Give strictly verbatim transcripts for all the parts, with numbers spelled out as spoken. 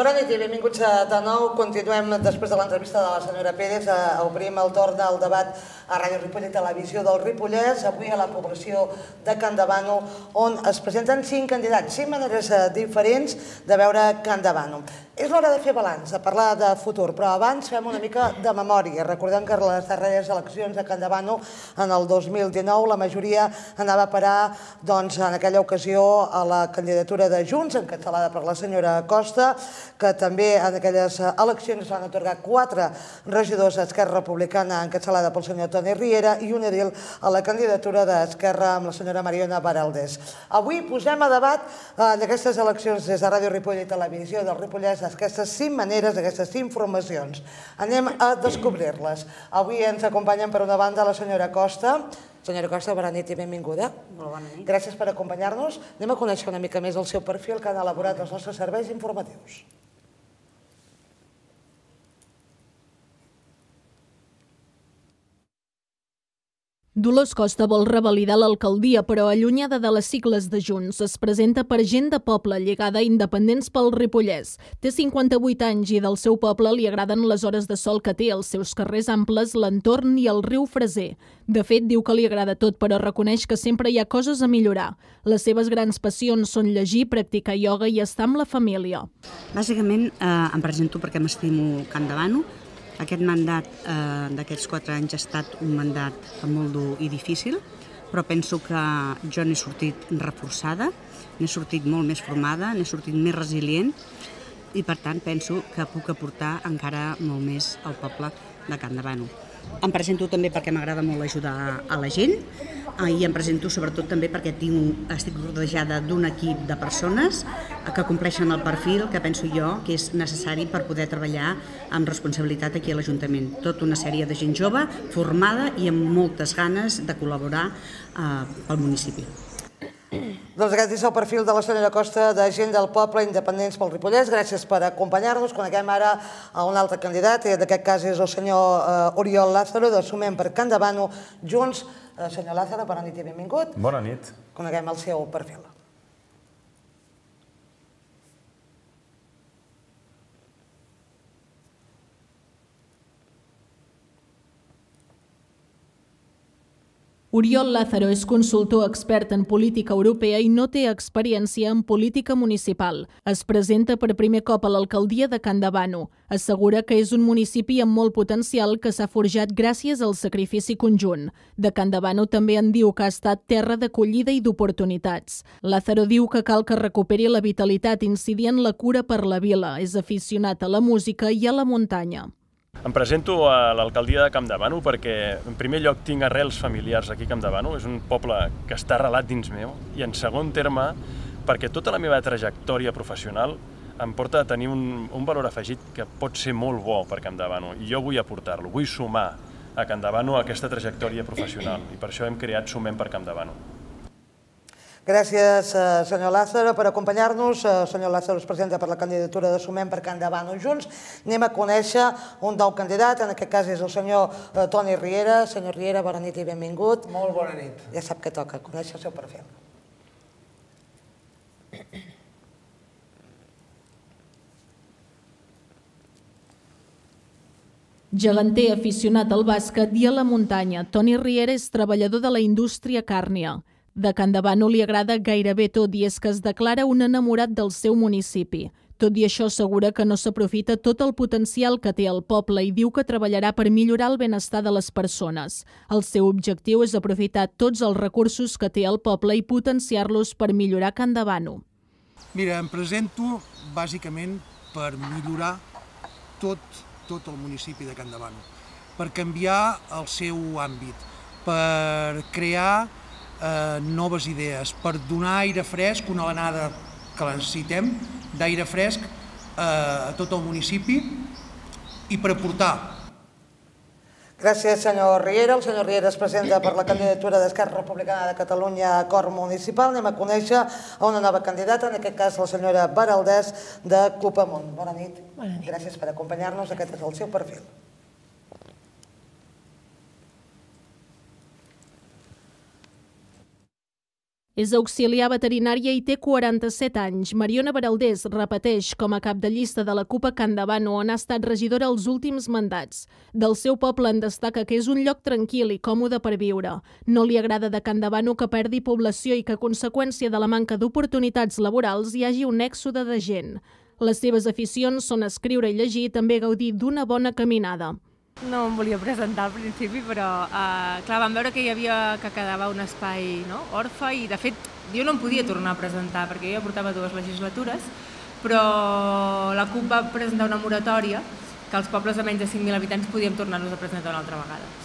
Bona nit i benvinguts de nou. Continuem després de l'entrevista de la senyora Pérez. Obrim el torn al debat a Ràdio Ripoll i Televisió del Ripollès, avui a la població de Campdevànol, on es presenten cinc candidats, cinc maneres diferents de veure Campdevànol. És l'hora de fer balanç, de parlar de futur, però abans fem una mica de memòria. Recordem que les darreres eleccions de Campdevànol en el dos mil dinou la majoria anava a parar en aquella ocasió a la candidatura de Junts, encapçalada per la senyora Costa, que també en aquelles eleccions van atorgar quatre regidors a Esquerra Republicana, encapçalada pel senyor Toni Riera, i un edil a la candidatura d'Esquerra amb la senyora Mariona Baraldés. Avui posem a debat d'aquestes eleccions des de Ràdio Ripoll i Televisió del Ripollès aquestes cinc maneres, aquestes cinc formacions. Anem a descobrir-les. Avui ens acompanyen per una banda la senyora Costa. Senyora Costa, bona nit i benvinguda. Molt bona nit. Gràcies per acompanyar-nos. Anem a conèixer una mica més el seu perfil que han elaborat els nostres serveis informatius. Dolors Costa vol revalidar l'alcaldia, però allunyada de les sigles de Junts. Es presenta per Gent de Poble, lligada a Independents pel Ripollès. Té cinquanta-vuit anys i del seu poble li agraden les hores de sol que té, els seus carrers amples, l'entorn i el riu Freser. De fet, diu que li agrada tot, però reconeix que sempre hi ha coses a millorar. Les seves grans passions són llegir, practicar ioga i estar amb la família. Bàsicament eh, em presento perquè m'estimo Campdevànol. Aquest mandat d'aquests quatre anys ha estat un mandat molt dur i difícil, però penso que jo n'he sortit reforçada, n'he sortit molt més formada, n'he sortit més resilient i, per tant, penso que puc aportar encara molt més al poble de Campdevànol. Em presento també perquè m'agrada molt ajudar a la gent i em presento sobretot també perquè estic rodejada d'un equip de persones que compleixen el perfil que penso jo que és necessari per poder treballar amb responsabilitat aquí a l'Ajuntament. Tota una sèrie de gent jove, formada i amb moltes ganes de col·laborar pel municipi. Doncs aquest és el perfil de la senyora Costa de Gent del Poble, Independents pel Ripollès. Gràcies per acompanyar-nos. Coneguem ara a un altre candidat, en aquest cas és el senyor Oriol Lázaro, de Sumem per Campdevànol, Junts. Senyor Lázaro, bona nit i benvingut. Bona nit. Coneguem el seu perfil. Oriol Lázaro és consultor expert en política europea i no té experiència en política municipal. Es presenta per primer cop a l'alcaldia de Campdevànol. Assegura que és un municipi amb molt potencial que s'ha forjat gràcies al sacrifici conjunt. De Campdevànol també en diu que ha estat terra d'acollida i d'oportunitats. Lázaro diu que cal que recuperi la vitalitat incidint en la cura per la vila. És aficionat a la música i a la muntanya. Em presento a l'alcaldia de Campdevànol perquè, en primer lloc, tinc arrels familiars aquí a Campdevànol. És un poble que està arrelat dins meu. I, en segon terme, perquè tota la meva trajectòria professional em porta a tenir un, un valor afegit que pot ser molt bo per Campdevànol. I jo vull aportar-lo, vull sumar a Campdevànol aquesta trajectòria professional. I per això hem creat Sumem per Campdevànol. Gràcies, senyor Lázaro, per acompanyar-nos. Senyor Lázaro es presenta per la candidatura de Sumem per Campdevànol Junts. Anem a conèixer un nou candidat, en aquest cas és el senyor Toni Riera. Senyor Riera, bona nit i benvingut. Molt bona nit. Ja sap què toca, conèixer el seu perfil. Geganter aficionat al bàsquet i a la muntanya, Toni Riera és treballador de la indústria càrnia. De Campdevànol li agrada gairebé tot i és que es declara un enamorat del seu municipi. Tot i això, assegura que no s'aprofita tot el potencial que té el poble i diu que treballarà per millorar el benestar de les persones. El seu objectiu és aprofitar tots els recursos que té el poble i potenciar-los per millorar Campdevànol. Mira, em presento bàsicament per millorar tot, tot el municipi de Campdevànol, per canviar el seu àmbit, per crear noves idees, per donar aire fresc, una alenada que necessitem, d'aire fresc a tot el municipi i per aportar. Gràcies, senyor Riera. El senyor Riera es presenta per la candidatura d'Esquerra Republicana de Catalunya a Acord Municipal. Anem a conèixer una nova candidata, en aquest cas la senyora Baraldés de C U P. Bona nit. Gràcies per acompanyar-nos. Aquest és el seu perfil. És auxiliar veterinària i té quaranta-set anys. Mariona Baraldés repeteix com a cap de llista de la CUP a Campdevànol, on ha estat regidora els últims mandats. Del seu poble en destaca que és un lloc tranquil i còmode per viure. No li agrada de Campdevànol que perdi població i que, a conseqüència de la manca d'oportunitats laborals, hi hagi un èxode de gent. Les seves aficions són escriure i llegir i també gaudir d'una bona caminada. No em volia presentar al principi, però eh, clar, vam veure que hi havia que quedava un espai, no?, orfe, i de fet jo no em podia tornar a presentar perquè jo portava dues legislatures, però la CUP va presentar una moratòria que els pobles de menys de cinc mil habitants podíem tornar-nos a presentar una altra vegada.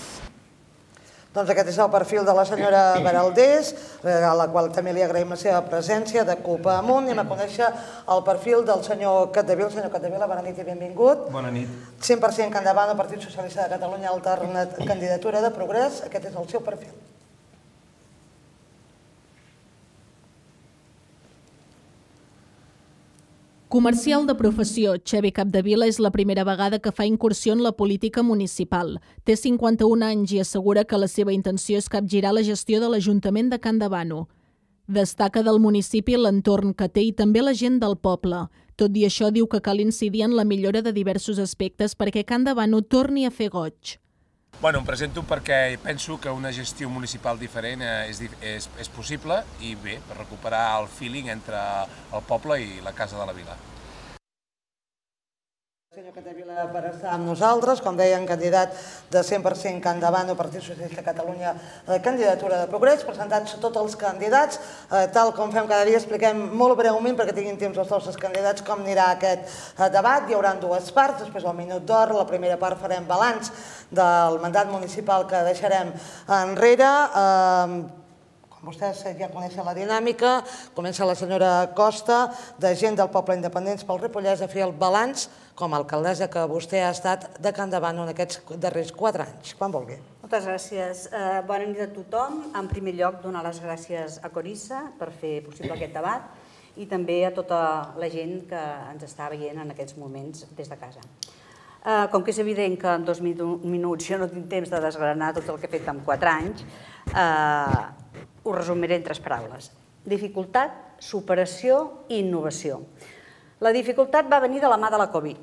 Doncs aquest és el perfil de la senyora Baraldés, a la qual també li agraïm la seva presència de CUP amunt. Anem a conèixer el perfil del senyor Capdevila. Senyor Capdevila, bona nit i benvingut. Bona nit. cent per cent Campdevànol, Partit Socialista de Catalunya, alternat candidatura de progrés. Aquest és el seu perfil. Comercial de professió, Xavi Capdevila és la primera vegada que fa incursió en la política municipal. Té cinquanta-un anys i assegura que la seva intenció és capgirar la gestió de l'Ajuntament de Campdevànol. Destaca del municipi l'entorn que té i també la gent del poble. Tot i això, diu que cal incidir en la millora de diversos aspectes perquè Campdevànol torni a fer goig. Bueno, em presento perquè penso que una gestió municipal diferent és, és, és possible i bé, per recuperar el feeling entre el poble i la casa de la vila. Senyor Capdevila, per estar amb nosaltres, com deien, candidat de cent per cent Campdevànol, Partit Socialista de Catalunya, candidatura de progrés, presentats tots els candidats, eh, tal com fem cada dia, expliquem molt breument, perquè tinguin temps els nostres candidats, com anirà aquest eh, debat. Hi haurà dues parts, després del minut d'or, la primera part farem balanç del mandat municipal que deixarem enrere. Eh, Vostès ja coneixen la dinàmica. Comença la senyora Costa, de Gent del Poble Independents pel Ripollès, a fer el balanç com a alcaldessa que vostè ha estat de Campdevànol en aquests darrers quatre anys. Quan vulgui. Moltes gràcies. Bona nit a tothom. En primer lloc, donar les gràcies a Corissa per fer possible aquest debat i també a tota la gent que ens està veient en aquests moments des de casa. Com que és evident que en dos minuts jo no tinc temps de desgranar tot el que he fet en quatre anys, ho resumiré en tres paraules. Dificultat, superació i innovació. La dificultat va venir de la mà de la Covid,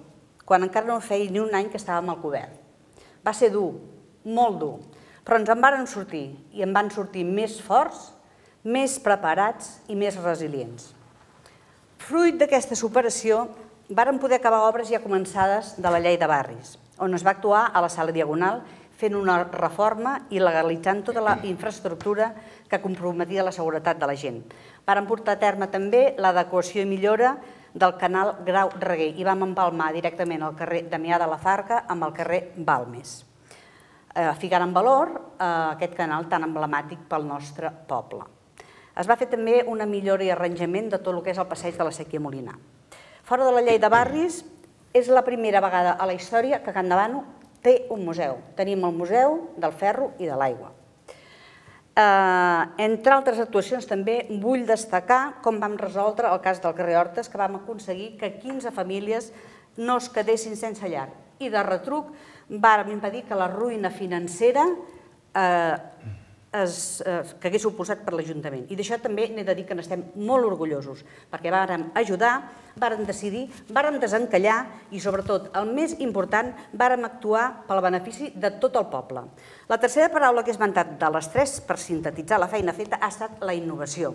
quan encara no feia ni un any que estàvem al govern. Va ser dur, molt dur, però ens en varen sortir, i en van sortir més forts, més preparats i més resilients. Fruit d'aquesta superació, varen poder acabar obres ja començades de la llei de barris, on es va actuar a la sala Diagonal, fent una reforma i legalitzant tota la infraestructura que comprometia la seguretat de la gent. Vàrem portar a terme també l'adequació i millora del canal Grau-Reguer i vam empalmar directament el carrer Damià de la Farga amb el carrer Balmes, ficant en valor aquest canal tan emblemàtic pel nostre poble. Es va fer també una millora i arranjament de tot el que és el passeig de la Séquia Molinar. Fora de la llei de barris, és la primera vegada a la història que Campdevànol té un museu. Tenim el Museu del Ferro i de l'Aigua. Entre altres actuacions també vull destacar com vam resoldre el cas del carrer Hortes, que vam aconseguir que quinze famílies no es quedessin sense llar i de retruc vam impedir que la ruïna financera que hagués suposat per l'Ajuntament. I d'això també n'he de dir que n'estem molt orgullosos, perquè vàrem ajudar, vàrem decidir, vàrem desencallar i, sobretot, el més important, vàrem actuar pel benefici de tot el poble. La tercera paraula que he esmentat de les tres per sintetitzar la feina feta ha estat la innovació.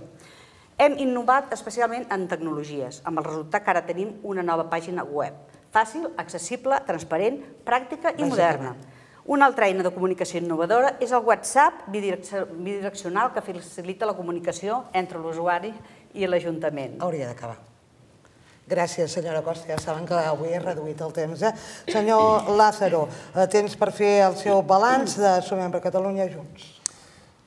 Hem innovat especialment en tecnologies, amb el resultat que ara tenim una nova pàgina web, fàcil, accessible, transparent, pràctica i moderna. Una altra eina de comunicació innovadora és el WhatsApp bidireccional que facilita la comunicació entre l'usuari i l'Ajuntament. Hauria d'acabar. Gràcies, senyora Costa. Ja saben que avui he reduït el temps. Senyor Lázaro, temps per fer el seu balanç de Sumem per Catalunya Junts.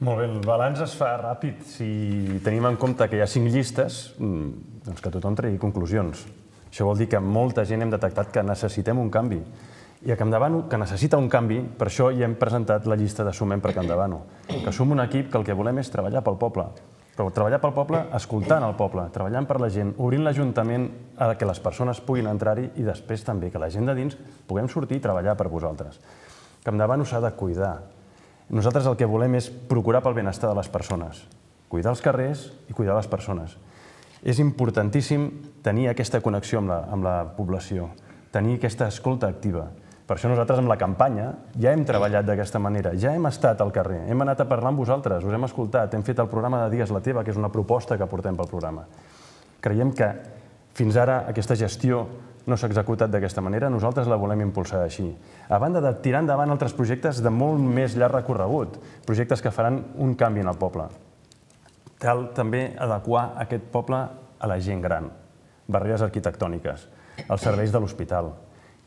Molt bé, el balanç es fa ràpid. Si tenim en compte que hi ha cinc llistes, doncs que tothom tregui conclusions. Això vol dir que molta gent hem detectat que necessitem un canvi. I a Campdevànol, que necessita un canvi, per això hi hem presentat la llista de Sumem per Campdevànol, que som un equip que el que volem és treballar pel poble, però treballar pel poble escoltant el poble, treballant per la gent, obrint l'Ajuntament a que les persones puguin entrar-hi i després també que la gent de dins puguem sortir i treballar per vosaltres. Campdevànol s'ha de cuidar. Nosaltres el que volem és procurar pel benestar de les persones. cuidar els carrers i cuidar les persones. És importantíssim tenir aquesta connexió amb la població, tenir aquesta escolta activa. Per això nosaltres amb la campanya ja hem treballat d'aquesta manera, ja hem estat al carrer, hem anat a parlar amb vosaltres, us hem escoltat, hem fet el programa de Digues la teva, que és una proposta que portem pel programa. Creiem que fins ara aquesta gestió no s'ha executat d'aquesta manera, nosaltres la volem impulsar així. A banda de tirar endavant altres projectes de molt més llarg recorregut, projectes que faran un canvi en el poble. Cal també adequar aquest poble a la gent gran, barreres arquitectòniques, els serveis de l'hospital.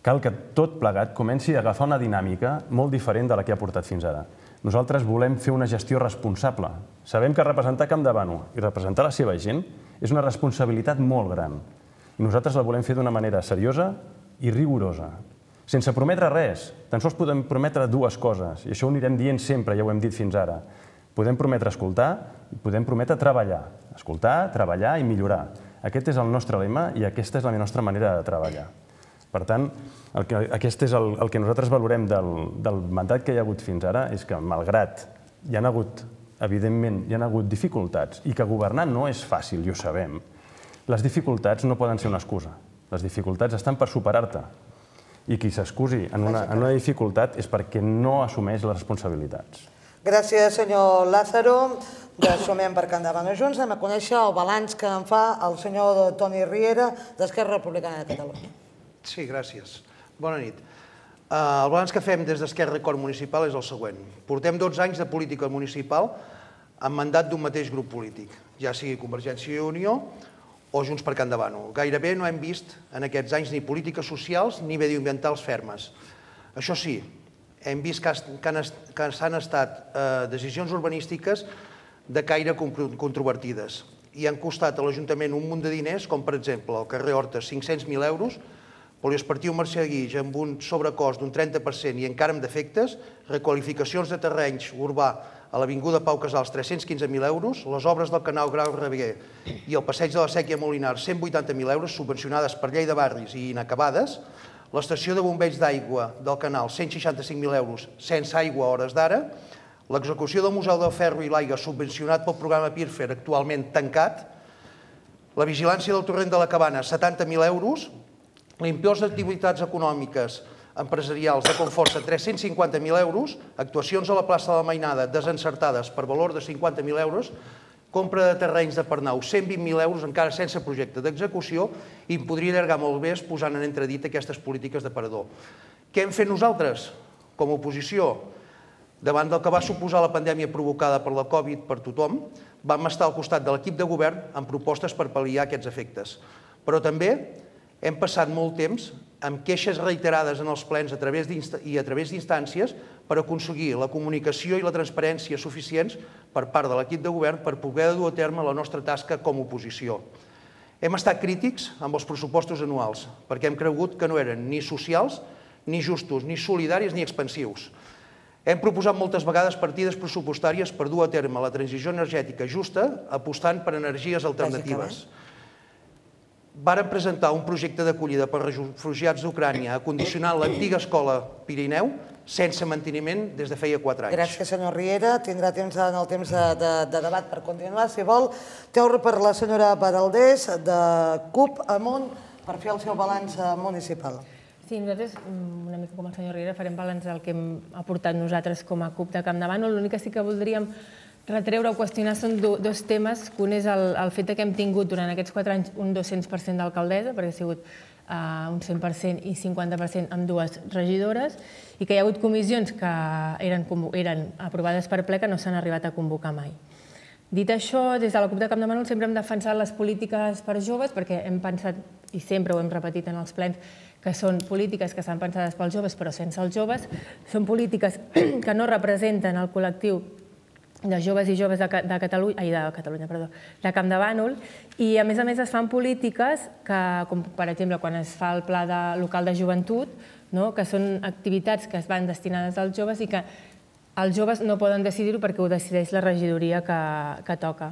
Cal que tot plegat comenci a agafar una dinàmica molt diferent de la que ha portat fins ara. Nosaltres volem fer una gestió responsable. Sabem que representar Campdevànol i representar la seva gent és una responsabilitat molt gran. I nosaltres la volem fer d'una manera seriosa i rigorosa. Sense prometre res, tan sols podem prometre dues coses, i això ho anirem dient sempre, ja ho hem dit fins ara. Podem prometre escoltar i podem prometre treballar. Escoltar, treballar i millorar. Aquest és el nostre lema i aquesta és la nostra manera de treballar. Per tant, aquest és el que nosaltres valorem del mandat que hi ha hagut fins ara, és que malgrat hi ha hagut, evidentment, hi ha hagut dificultats i que governar no és fàcil, i ho sabem. Les dificultats no poden ser una excusa. Les dificultats estan per superar-te. I qui s'excusi en una dificultat és perquè no assumeix les responsabilitats. Gràcies, senyor Lázaro. De Sumem per Campdevànol Junts anem a conèixer el balanç que en fa el senyor Toni Riera d'Esquerra Republicana de Catalunya. Sí, gràcies. Bona nit. El balanç que fem des d'Esquerra Acord Municipal és el següent. Portem dotze anys de política municipal amb mandat d'un mateix grup polític, ja sigui Convergència i Unió o Junts per Campdevànol. Gairebé no hem vist en aquests anys ni polítiques socials ni mediambientals fermes. Això sí, hem vist que s'han estat decisions urbanístiques de caire controvertides i han costat a l'Ajuntament un munt de diners, com per exemple el carrer Horta, cinc-cents mil euros, poliesportiu Marceguix amb un sobrecost d'un trenta per cent i encara amb defectes, requalificacions de terrenys urbà a l'Avinguda Pau Casals, tres-cents quinze mil euros, les obres del canal Grau Reguer i el passeig de la Sèquia Molinar, cent vuitanta mil euros, subvencionades per llei de barris i inacabades, l'estació de bombeig d'aigua del canal, cent seixanta-cinc mil euros, sense aigua a hores d'ara, l'execució del Museu del Ferro i l'Aigua, subvencionat pel programa P I R-F E R, actualment tancat, la vigilància del torrent de la Cabana, setanta mil euros, l'impost d'activitats econòmiques empresarials de Conforça, tres-cents cinquanta mil euros, actuacions a la plaça de la Mainada desencertades per valor de cinquanta mil euros, compra de terrenys de Pernau, cent vint mil euros, encara sense projecte d'execució, i em podria allargar molt més posant en entredit aquestes polítiques de parador. Què hem fet nosaltres com a oposició? Davant del que va suposar la pandèmia provocada per la Covid per tothom, vam estar al costat de l'equip de govern amb propostes per pal·liar aquests efectes. Però també hem passat molt temps amb queixes reiterades en els plens i a través d'instàncies per aconseguir la comunicació i la transparència suficients per part de l'equip de govern per poder dur a terme la nostra tasca com a oposició. Hem estat crítics amb els pressupostos anuals perquè hem cregut que no eren ni socials, ni justos, ni solidaris, ni expansius. Hem proposat moltes vegades partides pressupostàries per dur a terme la transició energètica justa apostant per energies alternatives. Varen presentar un projecte d'acollida per refugiats d'Ucrània acondicionant l'antiga escola Pirineu sense manteniment des de feia quatre anys. Gràcies, senyor Riera. Tindrà temps en el temps de debat per continuar, si vol. Té hora per la senyora Baraldés, de CUP, amunt, per fer el seu balanç municipal. Sí, nosaltres, una mica com el senyor Riera, farem balanç del que hem aportat nosaltres com a CUP de Campdevànol. L'únic que sí que voldríem retreure o qüestionar són dos temes, que un és el fet que hem tingut durant aquests quatre anys un dos-cents per cent d'alcaldessa, perquè ha sigut un cent per cent i cinquanta per cent amb dues regidores, i que hi ha hagut comissions que eren aprovades per ple que no s'han arribat a convocar mai. Dit això, des de la CUP de Campdevànol sempre hem defensat les polítiques per joves, perquè hem pensat, i sempre ho hem repetit en els plens, que són polítiques que estan pensades pels joves però sense els joves, són polítiques que no representen el col·lectiu de joves i joves de Campdevànol, i a més a més es fan polítiques que, com per exemple quan es fa el pla local de joventut, que són activitats que es van destinades als joves i que els joves no poden decidir-ho perquè ho decideix la regidoria que toca.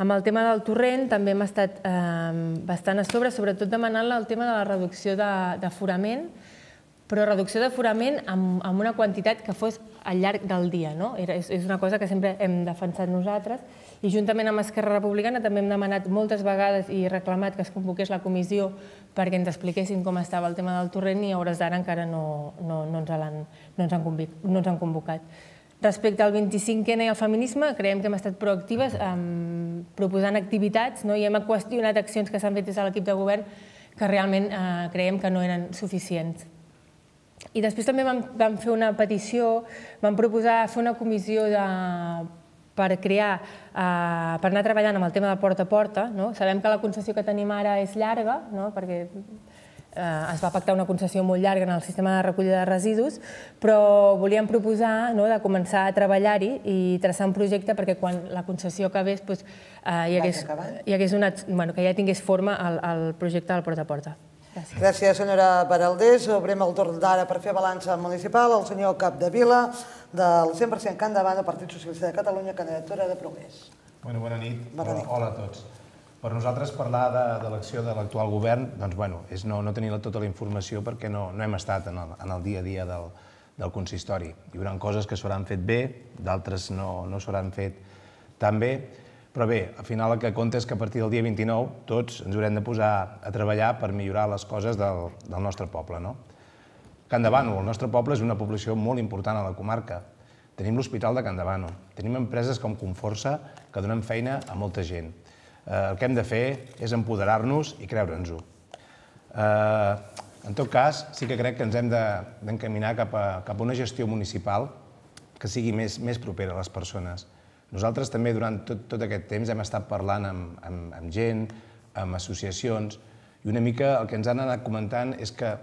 Amb el tema del torrent també hem estat bastant a sobre, sobretot demanant el tema de la reducció d'aforament, però reducció d'aforament amb una quantitat que fos al llarg del dia. És una cosa que sempre hem defensat nosaltres i juntament amb Esquerra Republicana també hem demanat moltes vegades i reclamat que es convoqués la comissió perquè ens expliquessin com estava el tema del torrent i a hores d'ara encara no ens han convocat. Respecte al vint-i-cinquena i al feminisme, creiem que hem estat proactives proposant activitats i hem qüestionat accions que s'han fet des de l'equip de govern que realment creiem que no eren suficients. I després també vam fer una petició, vam proposar fer una comissió per crear, per anar treballant amb el tema de porta a porta. Sabem que la concessió que tenim ara és llarga, perquè es va pactar una concessió molt llarga en el sistema de recollida de residus, però volíem proposar de començar a treballar-hi i traçar un projecte perquè quan la concessió acabés ja tingués forma al projecte del porta a porta. Gràcies, senyora Baraldés. Obrem el torn d'ara per fer balança municipal. El senyor Capdevila, del cent per cent Campdevànol, Partit Socialista de Catalunya, candidatura de Progrés. Bona nit. Hola a tots. Per nosaltres parlar de l'acció de l'actual govern és no tenir tota la informació perquè no hem estat en el dia a dia del consistori. Hi haurà coses que s'hauran fet bé, d'altres no s'hauran fet tan bé. Però bé, al final el que compta és que a partir del dia vint-i-nou tots ens haurem de posar a treballar per millorar les coses del nostre poble. Campdevànol, el nostre poble, és una població molt important a la comarca. Tenim l'Hospital de Campdevànol, tenim empreses com Conforça que donen feina a molta gent. El que hem de fer és empoderar-nos i creure'ns-ho. En tot cas, sí que crec que ens hem d'encaminar cap a una gestió municipal que sigui més propera a les persones. Nosaltres també durant tot aquest temps hem estat parlant amb gent, amb associacions, i una mica el que ens han anat comentant és que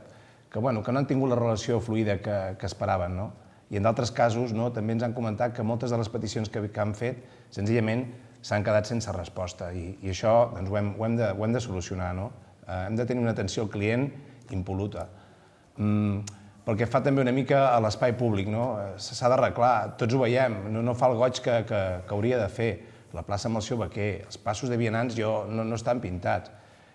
no han tingut la relació fluida que esperaven. I en d'altres casos també ens han comentat que moltes de les peticions que han fet senzillament s'han quedat sense resposta, i això ho hem de solucionar. Hem de tenir una atenció al client impol·luta. Pel que fa també una mica a l'espai públic, s'ha d'arreglar, tots ho veiem, no fa el goig que hauria de fer. La plaça Melcior Baquer, els passos de vianants no estan pintats.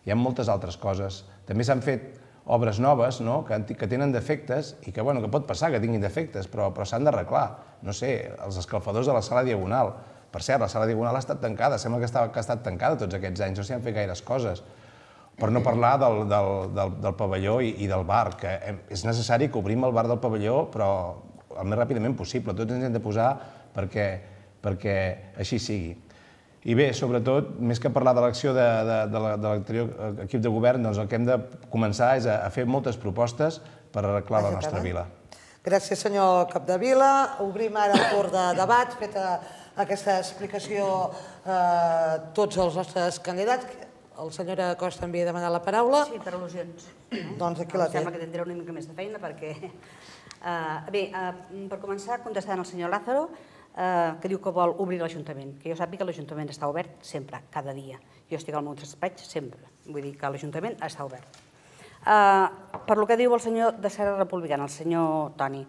Hi ha moltes altres coses. També s'han fet obres noves que tenen defectes i que pot passar que tinguin defectes, però s'han d'arreglar. No sé, els escalfadors de la sala Diagonal. Per cert, la sala Diagonal ha estat tancada, sembla que ha estat tancada tots aquests anys, no s'hi han fet gaires coses. Per no parlar del pavelló i del bar, que és necessari que obrim el bar del pavelló, però el més ràpidament possible. Tots ens hem de posar perquè així sigui. I bé, sobretot, més que parlar de l'acció de l'anterior equip de govern, el que hem de començar és a fer moltes propostes per arreglar la nostra vila. Gràcies, senyor Capdevila. Obrim ara el torn de debat, feta aquesta explicació a tots els nostres candidats. El senyor Costa havia demanat la paraula. Sí, per al·lusions. Doncs aquí la té. Em sembla que tindré una mica més de feina perquè... Bé, per començar, contestant al senyor Lázaro, que diu que vol obrir l'Ajuntament. Que jo sàpiga que l'Ajuntament està obert sempre, cada dia. Jo estic al meu despatx sempre. Vull dir que l'Ajuntament està obert. Per el que diu el senyor de Esquerra Republicana, el senyor Toni,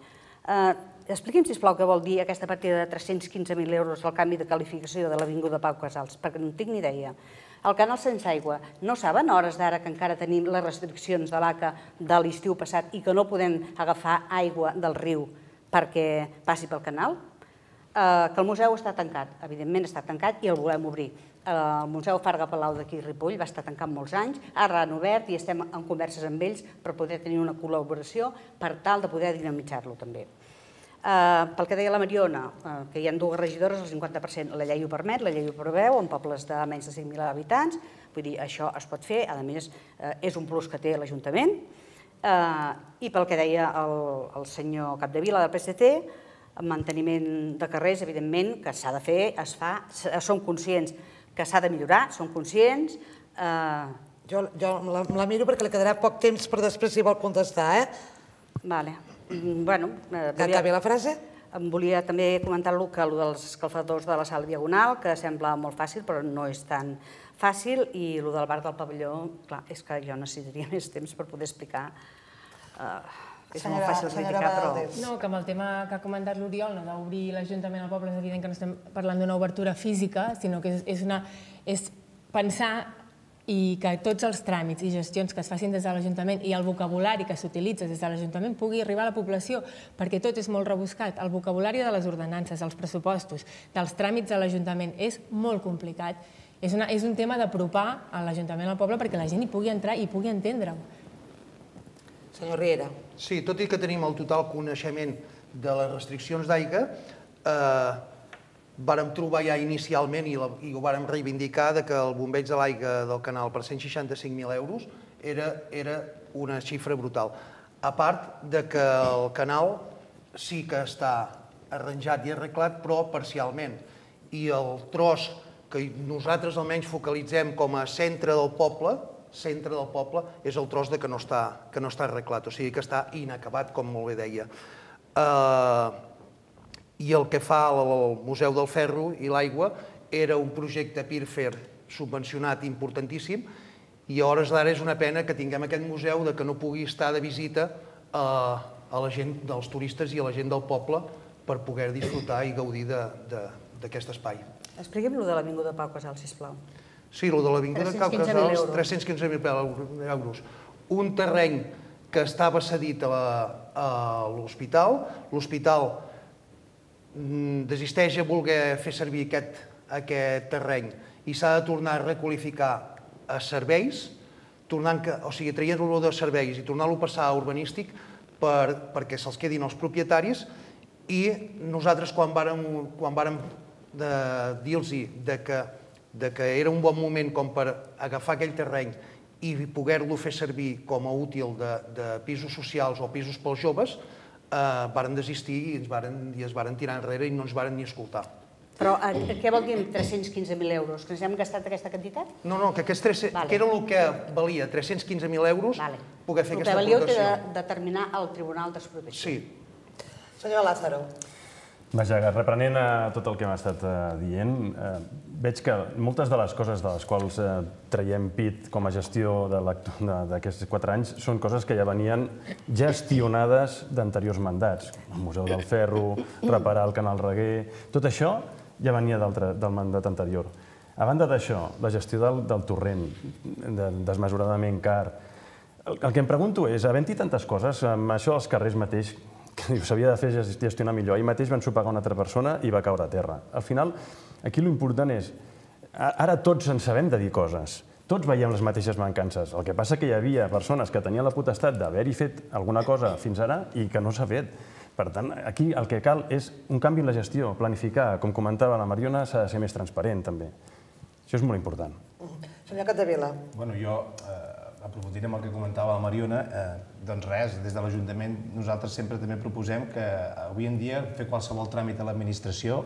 expliqui'm, sisplau, què vol dir aquesta partida de tres-cents quinze mil euros al canvi de qualificació de l'Avinguda Pau Casals, perquè no en tinc ni idea. El canal sense aigua, no saben hores d'ara que encara tenim les restriccions de l'A C A de l'estiu passat i que no podem agafar aigua del riu perquè passi pel canal? Que el museu està tancat, evidentment està tancat i el volem obrir. El museu Farga Palau d'aquí Ripoll va estar tancat molts anys, ara han obert i estem en converses amb ells per poder tenir una col·laboració per tal de poder dinamitzar-lo també. Pel que deia la Mariona, que hi ha dues regidores, el cinquanta per cent, la llei ho permet, la llei ho preveu, en pobles de menys de cinc mil habitants, vull dir, això es pot fer, a més, és un plus que té l'Ajuntament. I pel que deia el senyor Capdevila del P S C, manteniment de carrers, evidentment, que s'ha de fer, es fa, som conscients que s'ha de millorar, som conscients... Jo la miro perquè li quedarà poc temps per després si vol contestar, eh? Vale. Acabi la frase. Volia també comentar-lo que el dels escalfadors de la sala Diagonal, que sembla molt fàcil, però no és tan fàcil, i el del bar del pavelló, clar, és que jo necessitaria més temps per poder explicar. És molt fàcil criticar, però... No, que amb el tema que ha comentat l'Oriol, d'obrir l'Ajuntament al poble, és evident que no estem parlant d'una obertura física, sinó que és pensar i que tots els tràmits i gestions que es facin des de l'Ajuntament i el vocabulari que s'utilitza des de l'Ajuntament pugui arribar a la població, perquè tot és molt rebuscat. El vocabulari de les ordenances, dels pressupostos, dels tràmits de l'Ajuntament és molt complicat. És un tema d'apropar a l'Ajuntament al poble perquè la gent hi pugui entrar i pugui entendre-ho. Senyor Riera. Sí, tot i que tenim el total coneixement de les restriccions d'AICA, vàrem trobar ja inicialment, i ho vàrem reivindicar, que el bombeig de l'aigua del canal per cent seixanta-cinc mil euros era una xifra brutal. A part que el canal sí que està arranjat i arreglat, però parcialment. I el tros que nosaltres almenys focalitzem com a centre del poble, centre del poble, és el tros que no està arreglat, o sigui que està inacabat, com molt bé deia. I el que fa el Museu del Ferro i l'Aigua era un projecte P I R-F E R subvencionat importantíssim i a hores d'ara és una pena que tinguem aquest museu que no pugui estar de visita a la gent dels turistes i a la gent del poble per poder disfrutar i gaudir d'aquest espai. Expliqui'm el de l'Avinguda Pau Casals, sisplau. Sí, el de l'Avinguda Pau Casals, tres-cents quinze mil euros. Un terreny que estava cedit a l'hospital, l'hospital desisteix a voler fer servir aquest terreny i s'ha de tornar a requalificar a serveis, o sigui, traient-lo de serveis i tornar-lo a passar a urbanístic perquè se'ls quedin els propietaris. I nosaltres, quan vàrem dir-los que era un bon moment com per agafar aquell terreny i poder-lo fer servir com a útil de pisos socials o pisos pels joves, varen desistir i es varen tirar enrere i no ens varen ni escoltar. Però què vol dir amb tres-cents quinze mil euros? Que ens hem gastat aquesta quantitat? No, no, que era el que valia, tres-cents quinze mil euros, poder fer aquesta aportació. El que valia ho té de determinar el Tribunal d'Expropiació. Sí. Senyor Lázaro. Vaja, reprenent tot el que hem estat dient, veig que moltes de les coses de les quals traiem pit com a gestió d'aquests quatre anys són coses que ja venien gestionades d'anteriors mandats. El Museu del Ferro, reparar el Canal Reguer... Tot això ja venia del mandat anterior. A banda d'això, la gestió del torrent, desmesuradament car... El que em pregunto és, havent-hi tantes coses, amb això dels carrers mateix, que s'havia de fer gestionar millor. Ahir mateix van sopegar una altra persona i va caure a terra. Al final, aquí l'important és... Ara tots ens sabem de dir coses. Tots veiem les mateixes mancances. El que passa és que hi havia persones que tenien la potestat d'haver-hi fet alguna cosa fins ara i que no s'ha fet. Per tant, aquí el que cal és un canvi en la gestió, planificar. Com comentava la Mariona, s'ha de ser més transparent, també. Això és molt important. Senyor Capdevila. Bueno, jo... aprofundirem el que comentava la Mariona, doncs res, des de l'Ajuntament nosaltres sempre també proposem que avui en dia fer qualsevol tràmit a l'administració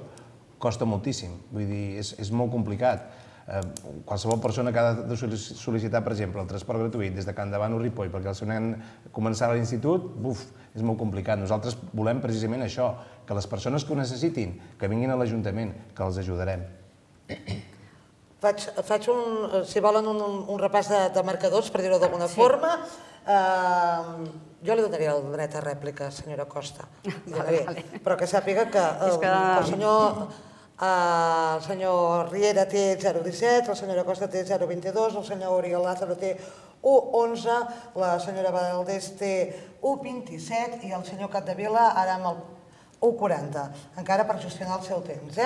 costa moltíssim, vull dir, és molt complicat. Qualsevol persona que ha de sol·licitar, per exemple, el transport gratuït des de Campdevànol a Ripoll perquè el seu nen començarà a l'institut, buf, és molt complicat. Nosaltres volem precisament això, que les persones que ho necessitin, que vinguin a l'Ajuntament, que els ajudarem. Faig, si volen, un repàs de marcadors, per dir-ho d'alguna forma. Jo li donaria el dret a rèplica, senyora Costa. Però que sàpiga que el senyor Riera té zero coma disset, la senyora Costa té zero coma vint-i-dos, el senyor Oriol Lázaro té u coma onze, la senyora Baraldés té u coma vint-i-set i el senyor Capdevila ara amb el u coma quaranta, encara per gestionar el seu temps.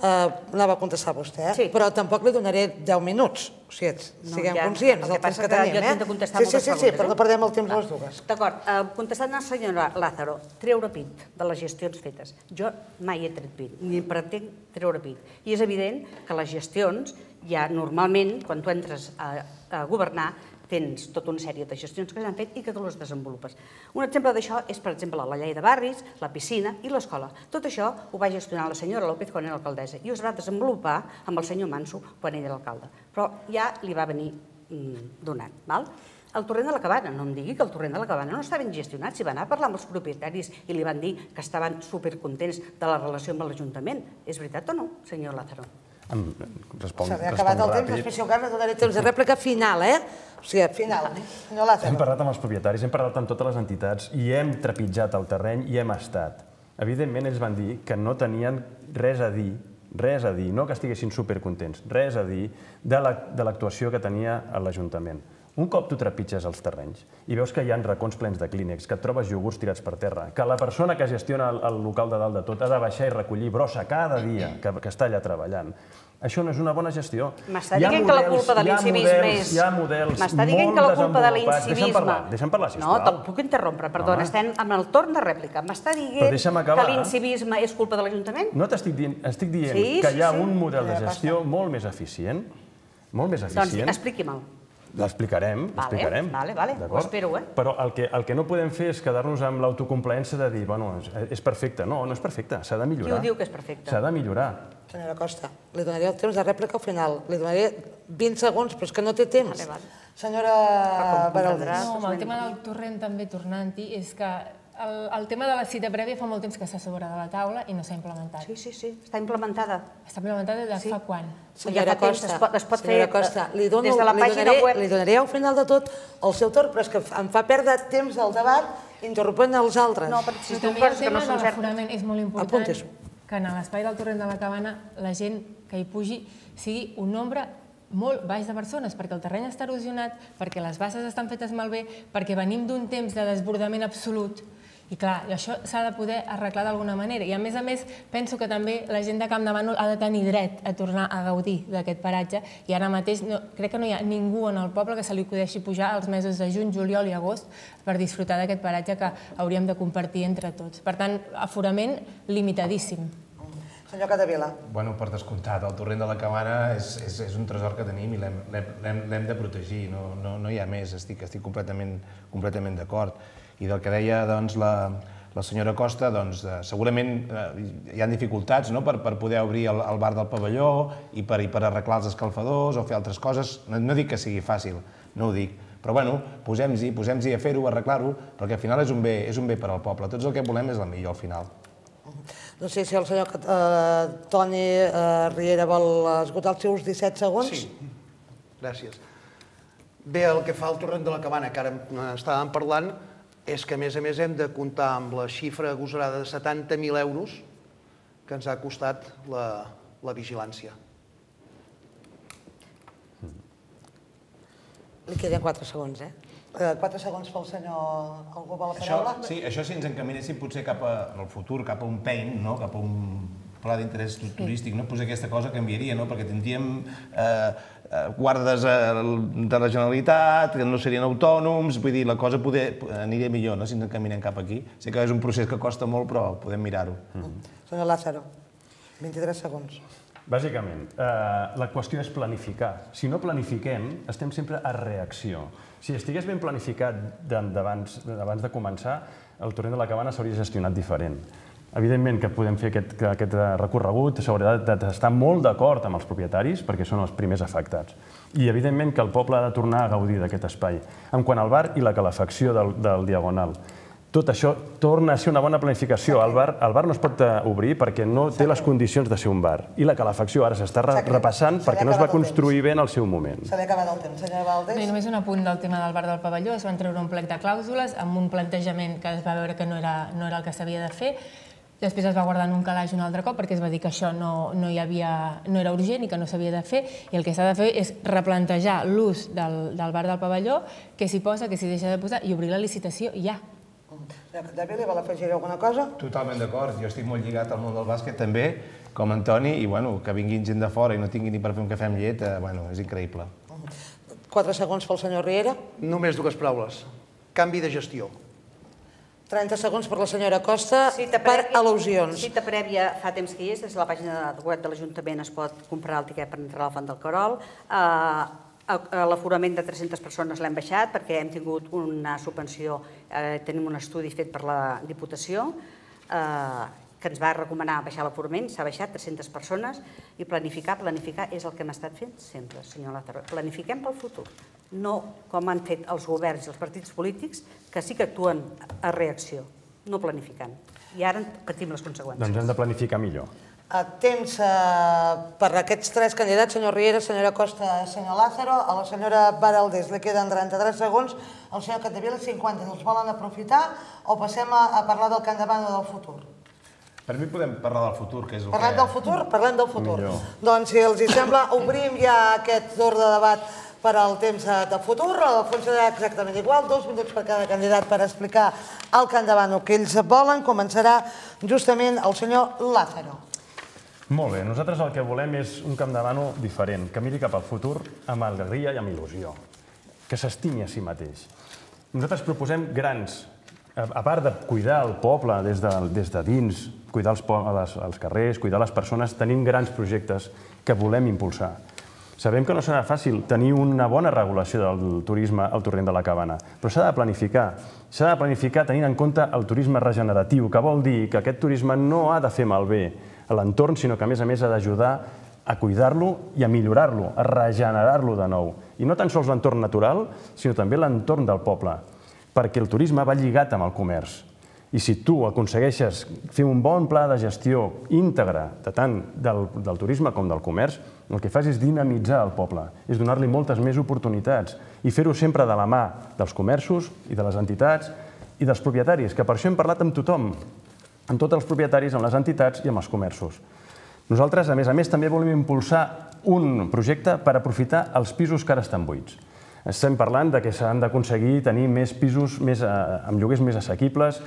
Anava a contestar vostè, però tampoc li donaré deu minuts, si siguem conscients del temps que tenim. Sí, sí, sí, però no perdem el temps les dues. D'acord, contestant a la senyora Lázaro, treure pit de les gestions fetes. Jo mai he tret pit, ni pretenc treure pit. I és evident que les gestions, ja normalment, quan tu entres a governar, tens tota una sèrie de gestions que s'han fet i que tu les desenvolupes. Un exemple d'això és, per exemple, la llei de barris, la piscina i l'escola. Tot això ho va gestionar la senyora López quan era alcaldessa i es va desenvolupar amb el senyor Manso quan ell era alcalde. Però ja li va venir donat. El torrent de la Cabana, no em digui que el torrent de la Cabana no està ben gestionat. Si va anar a parlar amb els propietaris i li van dir que estaven supercontents de la relació amb l'Ajuntament. És veritat o no, senyor Lázaro? S'ha acabat el temps, després si ho cal, donaré temps de rèplica final, eh? O sigui, final. Hem parlat amb els propietaris, hem parlat amb totes les entitats i hem trepitjat el terreny i hem estat. Evidentment, ells van dir que no tenien res a dir res a dir, no que estiguessin supercontents, res a dir de l'actuació que tenia l'Ajuntament. Un cop tu trepitges els terrenys i veus que hi ha racons plens de clínecs, que et trobes iogurts tirats per terra, que la persona que gestiona el local de dalt de tot ha de baixar i recollir brossa cada dia que està allà treballant, això no és una bona gestió. M'està dient que la culpa de l'incivisme és... Hi ha models molt desenvolupats. Deixa'm parlar, deixa'm parlar, sisplau. No, te'l puc interrompre, perdona, estem en el torn de rèplica. M'està dient que l'incivisme és culpa de l'Ajuntament? No t'estic dient, estic dient que hi ha un model de gestió molt més eficient, molt més eficient. Doncs expliqui-me'l. L'explicarem, l'explicarem. Vale, vale, ho espero, eh? Però el que no podem fer és quedar-nos amb l'autocomplaença de dir, bueno, és perfecte. No, no és perfecte, s'ha de millorar. Qui ho diu que és perfecte? S'ha de millorar. Senyora Costa, li donaré el temps de rèplica al final. Li donaré vint segons, però és que no té temps. Senyora Baraldés. No, el tema del torrent també, tornant-hi, és que el tema de la cita prèvia fa molt temps que està sobre de la taula i no s'ha implementat. Sí, sí, sí, està implementada. Està implementada des de fa quan? Senyora Costa, li donaré al final de tot el seu torn, però és que em fa perdre temps del debat interrompent els altres. No, però si tu penses que no són certes. El tema de l'aforament és molt important que en l'espai del torrent de la Cabana la gent que hi pugi sigui un nombre molt baix de persones, perquè el terreny està erosionat, perquè les bases estan fetes malbé, perquè venim d'un temps de desbordament absolut. I clar, això s'ha de poder arreglar d'alguna manera. I a més a més, penso que també la gent de Campdevànol ha de tenir dret a tornar a gaudir d'aquest paratge. I ara mateix crec que no hi ha ningú en el poble que se li acudeixi pujar els mesos de juny, juliol i agost per disfrutar d'aquest paratge que hauríem de compartir entre tots. Per tant, aforament limitadíssim. Senyor Capdevila. Bueno, per descomptat, el torrent de la Cabana és un tresor que tenim i l'hem de protegir, no hi ha més, estic completament d'acord. I del que deia la senyora Costa, segurament hi ha dificultats per poder obrir el bar del pavelló i per arreglar els escalfadors o fer altres coses, no dic que sigui fàcil, no ho dic, però bueno, posem-s'hi, posem-s'hi a fer-ho, a arreglar-ho, perquè al final és un bé per al poble, tots el que volem és el millor al final. No sé si el senyor Toni Riera vol esgotar els seus disset segons. Sí, gràcies. Bé, el que fa el torrent de la Cabana, que ara estàvem parlant, és que a més a més hem de comptar amb la xifra agosarada de setanta mil euros que ens ha costat la vigilància. Li queden quatre segons, eh? quatre segons pel senyor... Algú vol la paraula? Sí, això si ens encaminéssim potser cap al futur, cap a un P E I N, cap a un pla d'interès turístic, potser aquesta cosa canviaria, perquè tindríem guardes de la Generalitat, que no serien autònoms, vull dir, la cosa aniria millor si ens encaminem cap aquí. Sé que és un procés que costa molt, però podem mirar-ho. Senyor Lázaro, vint-i-tres segons. Bàsicament, la qüestió és planificar. Si no planifiquem, estem sempre a reacció. Si estigués ben planificat abans de començar, el torrent de la Cabana s'hauria gestionat diferent. Evidentment que podem fer aquest recorregut, s'hauria d'estar molt d'acord amb els propietaris perquè són els primers afectats. I evidentment que el poble ha de tornar a gaudir d'aquest espai. En quant al bar i la calefacció del Diagonal. Tot això torna a ser una bona planificació. El bar no es pot obrir perquè no té les condicions de ser un bar. I la calefacció ara s'està repassant perquè no es va construir bé en el seu moment. Se li ha acabat el temps, senyora Baraldés. Només un apunt del tema del bar del pavelló. Es van treure un plec de clàusules amb un plantejament que es va veure que no era el que s'havia de fer. Després es va guardar en un calaix un altre cop perquè es va dir que això no era urgent i que no s'havia de fer. I el que s'ha de fer és replantejar l'ús del bar del pavelló, què s'hi posa, què s'hi deixa de posar i obrir la licitació ja. També li vol afegir alguna cosa? Totalment d'acord, jo estic molt lligat al món del bàsquet també, com en Toni, i que vinguin gent de fora i no tinguin ni per fer un cafè amb llet, és increïble. Quatre segons pel senyor Riera. Només dues paraules. Canvi de gestió. trenta segons per la senyora Costa per al·lusions. Cita prèvia fa temps que hi és, des de la pàgina web de l'Ajuntament es pot comprar el tiquet per entrar a la Font del Querol. L'aforament de tres-centes persones l'hem baixat perquè hem tingut una subvenció, tenim un estudi fet per la Diputació que ens va recomanar baixar l'aforament, s'ha baixat tres-centes persones i planificar, planificar és el que hem estat fent sempre, senyor Lázaro. Planifiquem pel futur, no com han fet els governs i els partits polítics que sí que actuen a reacció, no planificant. I ara patim les conseqüències. Doncs hem de planificar millor. Temps per aquests tres candidats, senyor Riera, senyora Costa, senyor Lázaro. A la senyora Baraldés li queden trenta-tres segons, al senyor Capdevila cinquanta. Els volen aprofitar o passem a parlar del Campdevànol del futur? Per mi podem parlar del futur, que és el que... Parlem del futur? Parlem del futur. Doncs, si els sembla, obrim ja aquest torn de debat per al temps de futur. Funcionarà exactament igual, dos minuts per cada candidat per explicar el Campdevànol que ells volen. Començarà justament el senyor Lázaro. Molt bé, nosaltres el que volem és un Campdevànol diferent, que miri cap al futur amb alegria i amb il·lusió, que s'estimi a si mateix. Nosaltres proposem grans, a part de cuidar el poble des de dins, cuidar els carrers, cuidar les persones, tenim grans projectes que volem impulsar. Sabem que no serà fàcil tenir una bona regulació del turisme al torrent de la Cabana, però s'ha de planificar. S'ha de planificar tenint en compte el turisme regeneratiu, que vol dir que aquest turisme no ha de fer malbé a l'entorn, sinó que a més a més ha d'ajudar a cuidar-lo i a millorar-lo, a regenerar-lo de nou. I no tan sols l'entorn natural, sinó també l'entorn del poble, perquè el turisme va lligat amb el comerç. I si tu aconsegueixes fer un bon pla de gestió íntegre, tant del turisme com del comerç, el que fas és dinamitzar el poble, és donar-li moltes més oportunitats i fer-ho sempre de la mà dels comerços i de les entitats i dels propietaris, que per això hem parlat amb tothom, amb tots els propietaris, amb les entitats i amb els comerços. Nosaltres, a més a més, també volem impulsar un projecte per aprofitar els pisos que ara estan buits. Estem parlant que s'han d'aconseguir tenir més pisos amb lloguers més assequibles,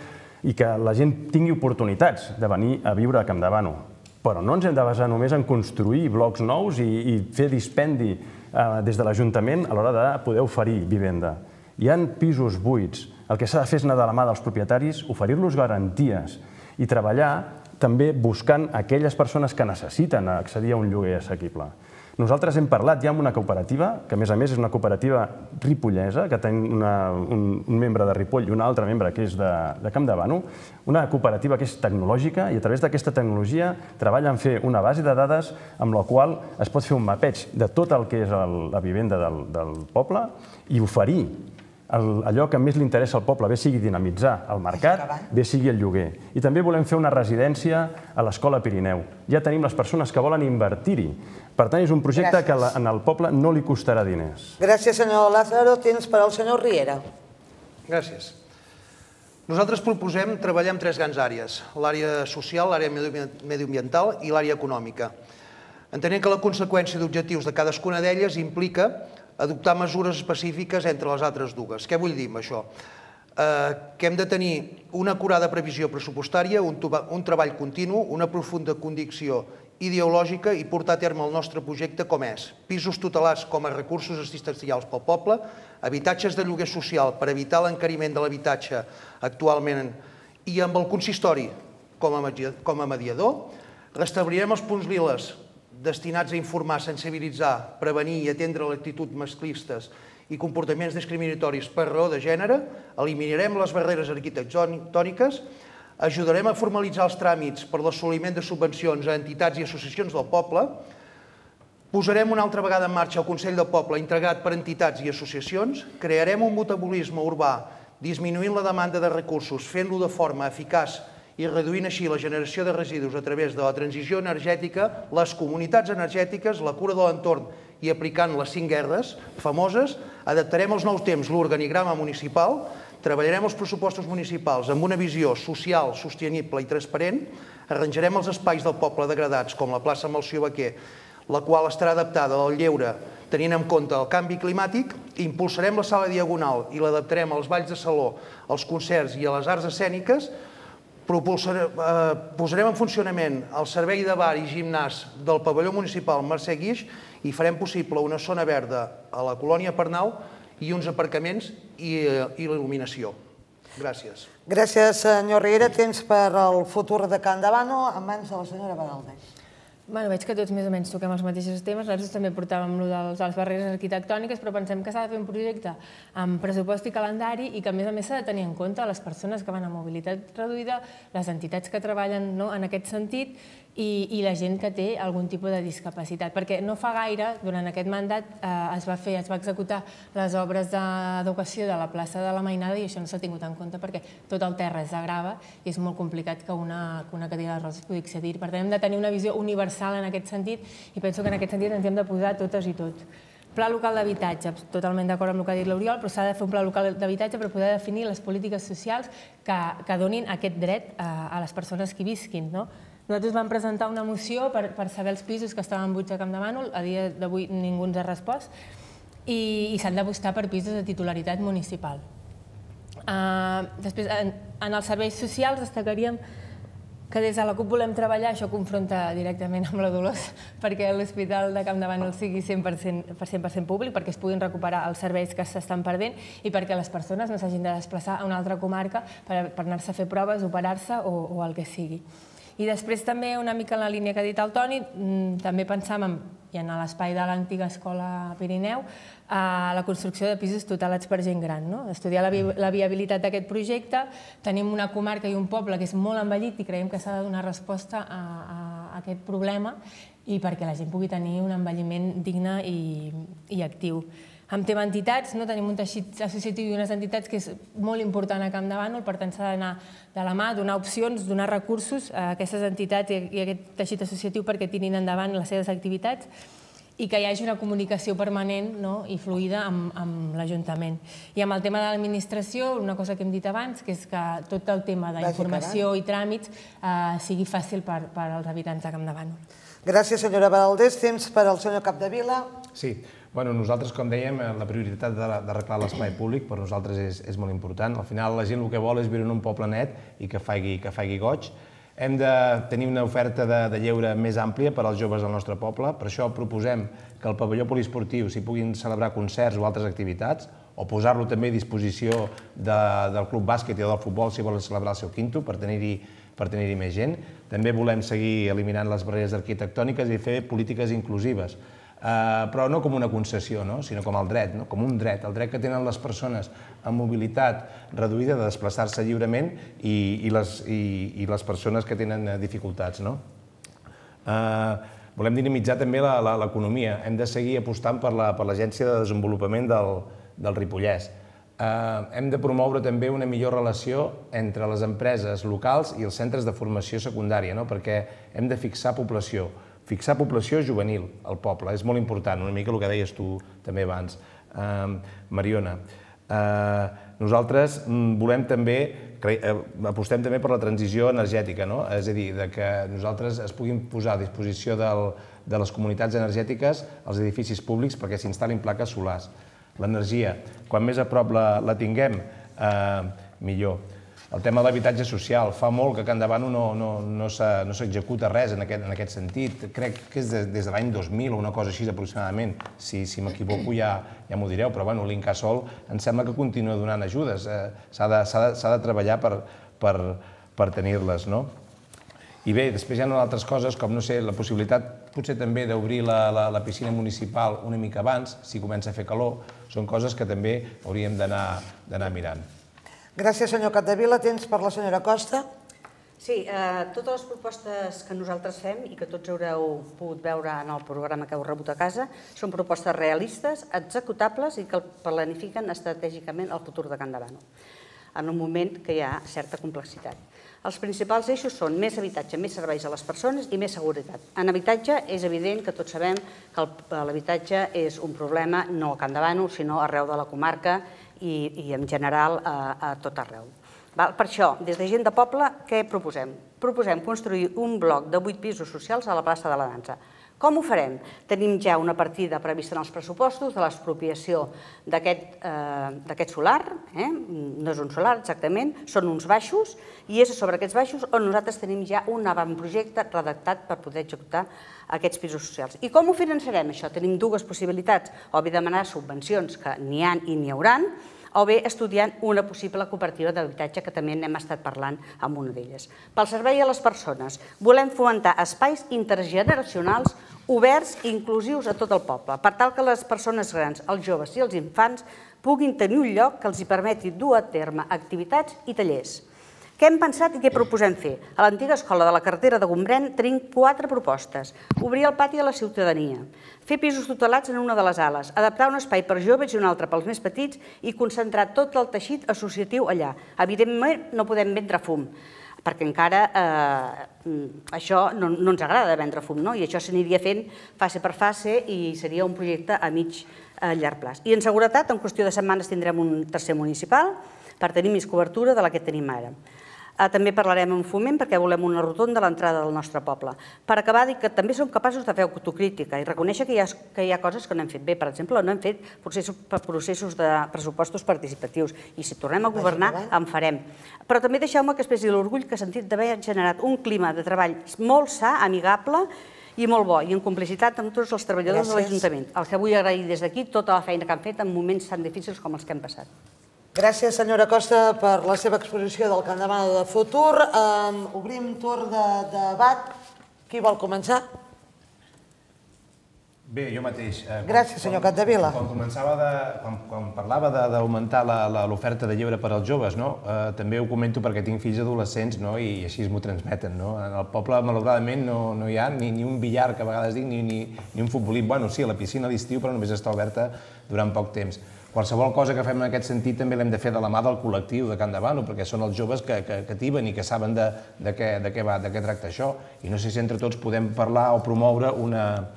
i que la gent tingui oportunitats de venir a viure a Campdevànol. Però no ens hem de basar només en construir blocs nous i fer dispendi des de l'Ajuntament a l'hora de poder oferir vivenda. Hi ha pisos buits. El que s'ha de fer és anar de la mà dels propietaris, oferir-los garanties i treballar també buscant aquelles persones que necessiten accedir a un lloguer assequible. Nosaltres hem parlat ja amb una cooperativa, que a més a més és una cooperativa ripollesa, que té un membre de Ripoll i un altre membre que és de Campdevànol, una cooperativa que és tecnològica i a través d'aquesta tecnologia treballa en fer una base de dades amb la qual es pot fer un mapeig de tot el que és la vivenda del poble i oferir allò que més li interessa al poble, bé sigui dinamitzar el mercat, bé sigui el lloguer. I també volem fer una residència a l'Escola Pirineu. Ja tenim les persones que volen invertir-hi. Per tant, és un projecte que al poble no li costarà diners. Gràcies, senyor Lázaro. Tens per al senyor Riera. Gràcies. Nosaltres proposem treballar en tres grans àrees. L'àrea social, l'àrea mediambiental i l'àrea econòmica. Entenem que la conseqüència d'objectius de cadascuna d'elles implica adoptar mesures específiques entre les altres dues. Què vull dir amb això? Que hem de tenir una acurada previsió pressupostària, un treball continu, una profunda convicció ideològica i portar a terme el nostre projecte com és. Pisos tutelats com a recursos assistencials pel poble, habitatges de lloguer social per evitar l'encariment de l'habitatge actualment i amb el consistori com a mediador. Restablirem els punts liles destinats a informar, sensibilitzar, prevenir i atendre l'actitud masclistes i comportaments discriminatoris per raó de gènere, eliminarem les barreres arquitectòniques, ajudarem a formalitzar els tràmits per l'assoliment de subvencions a entitats i associacions del poble, posarem una altra vegada en marxa el Consell del Poble integrat per entitats i associacions, crearem un metabolisme urbà disminuint la demanda de recursos, fent-lo de forma eficaç i reduint així la generació de residus a través de la transició energètica, les comunitats energètiques, la cura de l'entorn i aplicant les cinc erres famoses, adaptarem als nous temps l'organigrama municipal, treballarem els pressupostos municipals amb una visió social, sostenible i transparent, arranjarem els espais del poble degradats, com la plaça Melcior Baquer, la qual estarà adaptada al lleure tenint en compte el canvi climàtic, impulsarem la sala diagonal i l'adaptarem als balls de saló, als concerts i a les arts escèniques, posarem en funcionament el servei de bar i gimnàs del pavelló municipal Mercè Guix i farem possible una zona verda a la colònia Pernau i uns aparcaments i il·luminació. Gràcies. Gràcies, senyor Riera. Temps per al futur de Campdevànol en mans de la senyora Baraldés. Bé, veig que tots més o menys toquem els mateixos temes. Nosaltres també portàvem allò de les barreres arquitectòniques, però pensem que s'ha de fer un projecte amb pressupost i calendari i que, a més a més, s'ha de tenir en compte les persones que van a mobilitat reduïda, les entitats que treballen en aquest sentit i la gent que té algun tipus de discapacitat. Perquè no fa gaire, durant aquest mandat, es va fer, es va executar les obres d'educació de la plaça de la Mainada i això no s'ha tingut en compte perquè tot el terra es degrava i és molt complicat que una cadira de rodes pugui accedir. Per tant, hem de tenir una visió universal en aquest sentit i penso que en aquest sentit ens hem de posar totes i tot. Pla local d'habitatge, totalment d'acord amb el que ha dit l'Oriol, però s'ha de fer un pla local d'habitatge per poder definir les polítiques socials que donin aquest dret a les persones que hi visquin. Nosaltres vam presentar una moció per saber els pisos que estaven buits a Campdevànol, a dia d'avui ningú ens ha respost, i s'han d'apostar per pisos de titularitat municipal. Després, en els serveis socials destacaríem que des de la CUP volem treballar, això confronta directament amb la Dolors, perquè l'Hospital de Campdevànol sigui cent per cent públic, perquè es puguin recuperar els serveis que s'estan perdent i perquè les persones no s'hagin de desplaçar a una altra comarca per anar-se a fer proves, operar-se o el que sigui. I després també, una mica en la línia que ha dit el Toni, també pensàvem, i en l'espai de l'antiga escola Pirineu, a la construcció de pisos tutelats per gent gran. Estudiar la viabilitat d'aquest projecte. Tenim una comarca i un poble que és molt envellit i creiem que s'ha de donar resposta a aquest problema i perquè la gent pugui tenir un envelliment digne i actiu. En tema entitats, tenim un teixit associatiu i unes entitats que és molt important a Campdevànol, per tant s'ha d'anar de la mà, donar opcions, donar recursos a aquestes entitats i a aquest teixit associatiu perquè tirin endavant les seves activitats i que hi hagi una comunicació permanent i fluida amb l'Ajuntament. I amb el tema de l'administració, una cosa que hem dit abans, que és que tot el tema d'informació i tràmits sigui fàcil per als habitants de Campdevànol. Gràcies, senyora Baraldés. Temps per al senyor Capdevila. Sí. Nosaltres, com dèiem, la prioritat d'arreglar l'espai públic per nosaltres és molt important. Al final, la gent el que vol és viure en un poble net i que faci goig. Hem de tenir una oferta de lleure més àmplia per als joves del nostre poble. Per això proposem que al pavelló poliesportiu s'hi puguin celebrar concerts o altres activitats, o posar-lo també a disposició del club bàsquet i del futbol si volen celebrar el seu quinto per tenir-hi per tenir-hi més gent. També volem seguir eliminant les barreres arquitectòniques i fer polítiques inclusives, però no com una concessió, sinó com el dret, com un dret, el dret que tenen les persones amb mobilitat reduïda de desplaçar-se lliurement i les persones que tenen dificultats. Volem dinamitzar també l'economia. Hem de seguir apostant per l'Agència de Desenvolupament del Ripollès. Hem de promoure també una millor relació entre les empreses locals i els centres de formació secundària, perquè hem de fixar població, fixar població juvenil al poble, és molt important, una mica el que deies tu també abans, Mariona. Nosaltres volem també, apostem també per la transició energètica, és a dir, que nosaltres es puguin posar a disposició de les comunitats energètiques els edificis públics perquè s'instal·lin plaques solars. L'energia, quan més a prop la tinguem, millor. El tema de l'habitatge social, fa molt que a Campdevànol no s'executa res en aquest sentit. Crec que és des de l'any dos mil o una cosa així aproximadament. Si m'equivoco ja m'ho direu, però l'Incasòl em sembla que continua donant ajudes. S'ha de treballar per tenir-les. I bé, després hi ha altres coses, com la possibilitat potser també d'obrir la piscina municipal una mica abans, si comença a fer calor, són coses que també hauríem d'anar mirant. Gràcies, senyor Capdevila. Temps per la senyora Costa. Sí, totes les propostes que nosaltres fem i que tots haureu pogut veure en el programa que heu rebut a casa són propostes realistes, executables i que planifiquen estratègicament el futur de Campdevànol en un moment que hi ha certa complexitat. Els principals eixos són més habitatge, més serveis a les persones i més seguretat. En habitatge és evident que tots sabem que l'habitatge és un problema no a Campdevànol, sinó arreu de la comarca i en general a tot arreu. Per això, des de Gent de Poble, què proposem? Proposem construir un bloc de vuit pisos socials a la plaça de la Dansa. Com ho farem? Tenim ja una partida prevista en els pressupostos de l'expropiació d'aquest solar, no és un solar exactament, són uns baixos, i és sobre aquests baixos on nosaltres tenim ja un avantprojecte redactat per poder executar aquests pisos socials. I com ho finançarem, això? Tenim dues possibilitats, o bé demanar subvencions, que n'hi ha i n'hi hauran, o bé estudiant una possible cooperativa d'habitatge, que també n'hem estat parlant amb una d'elles. Pel servei a les persones, volem fomentar espais intergeneracionals oberts i inclusius a tot el poble, per tal que les persones grans, els joves i els infants puguin tenir un lloc que els permeti dur a terme activitats i tallers. Què hem pensat i què proposem fer? A l'antiga escola de la carretera de Gombrèn tenim quatre propostes. Obrir el pati a la ciutadania, fer pisos tutelats en una de les ales, adaptar un espai per joves i un altre pels més petits i concentrar tot el teixit associatiu allà. Evidentment no podem vendre fum, perquè encara això no ens agrada vendre fum, i això s'aniria fent fase per fase i seria un projecte a mig a llarg plaç. I en seguretat, en qüestió de setmanes tindrem un tercer municipal per tenir més cobertura de la que tenim ara. També parlarem amb Foment perquè volem una rotonda a l'entrada del nostre poble. Per acabar, dic que també som capaços de fer autocrítica i reconèixer que hi ha coses que no hem fet bé. Per exemple, no hem fet processos de pressupostos participatius i si tornem a governar en farem. Però també deixeu-me que expressi l'orgull que he sentit d'haver generat un clima de treball molt sa, amigable i molt bo, i en complicitat amb tots els treballadors de l'Ajuntament, el que vull agrair des d'aquí tota la feina que han fet en moments tan difícils com els que hem passat. Gràcies, senyora Costa, per la seva exposició del Campdevànol de futur. Obrim torn de debat. Qui vol començar? Bé, jo mateix. Gràcies, senyor Capdevila. Quan parlava d'augmentar l'oferta de lleure per als joves, també ho comento perquè tinc fills adolescents i així m'ho transmeten. Al poble, malauradament, no hi ha ni un billar, que a vegades dic, ni un futbolí. Bueno, sí, a la piscina a l'estiu, però només està oberta durant poc temps. Qualsevol cosa que fem en aquest sentit també l'hem de fer de la mà del col·lectiu de Campdevànol, perquè són els joves que tiben i que saben de què tracta això. I no sé si entre tots podem parlar o promoure una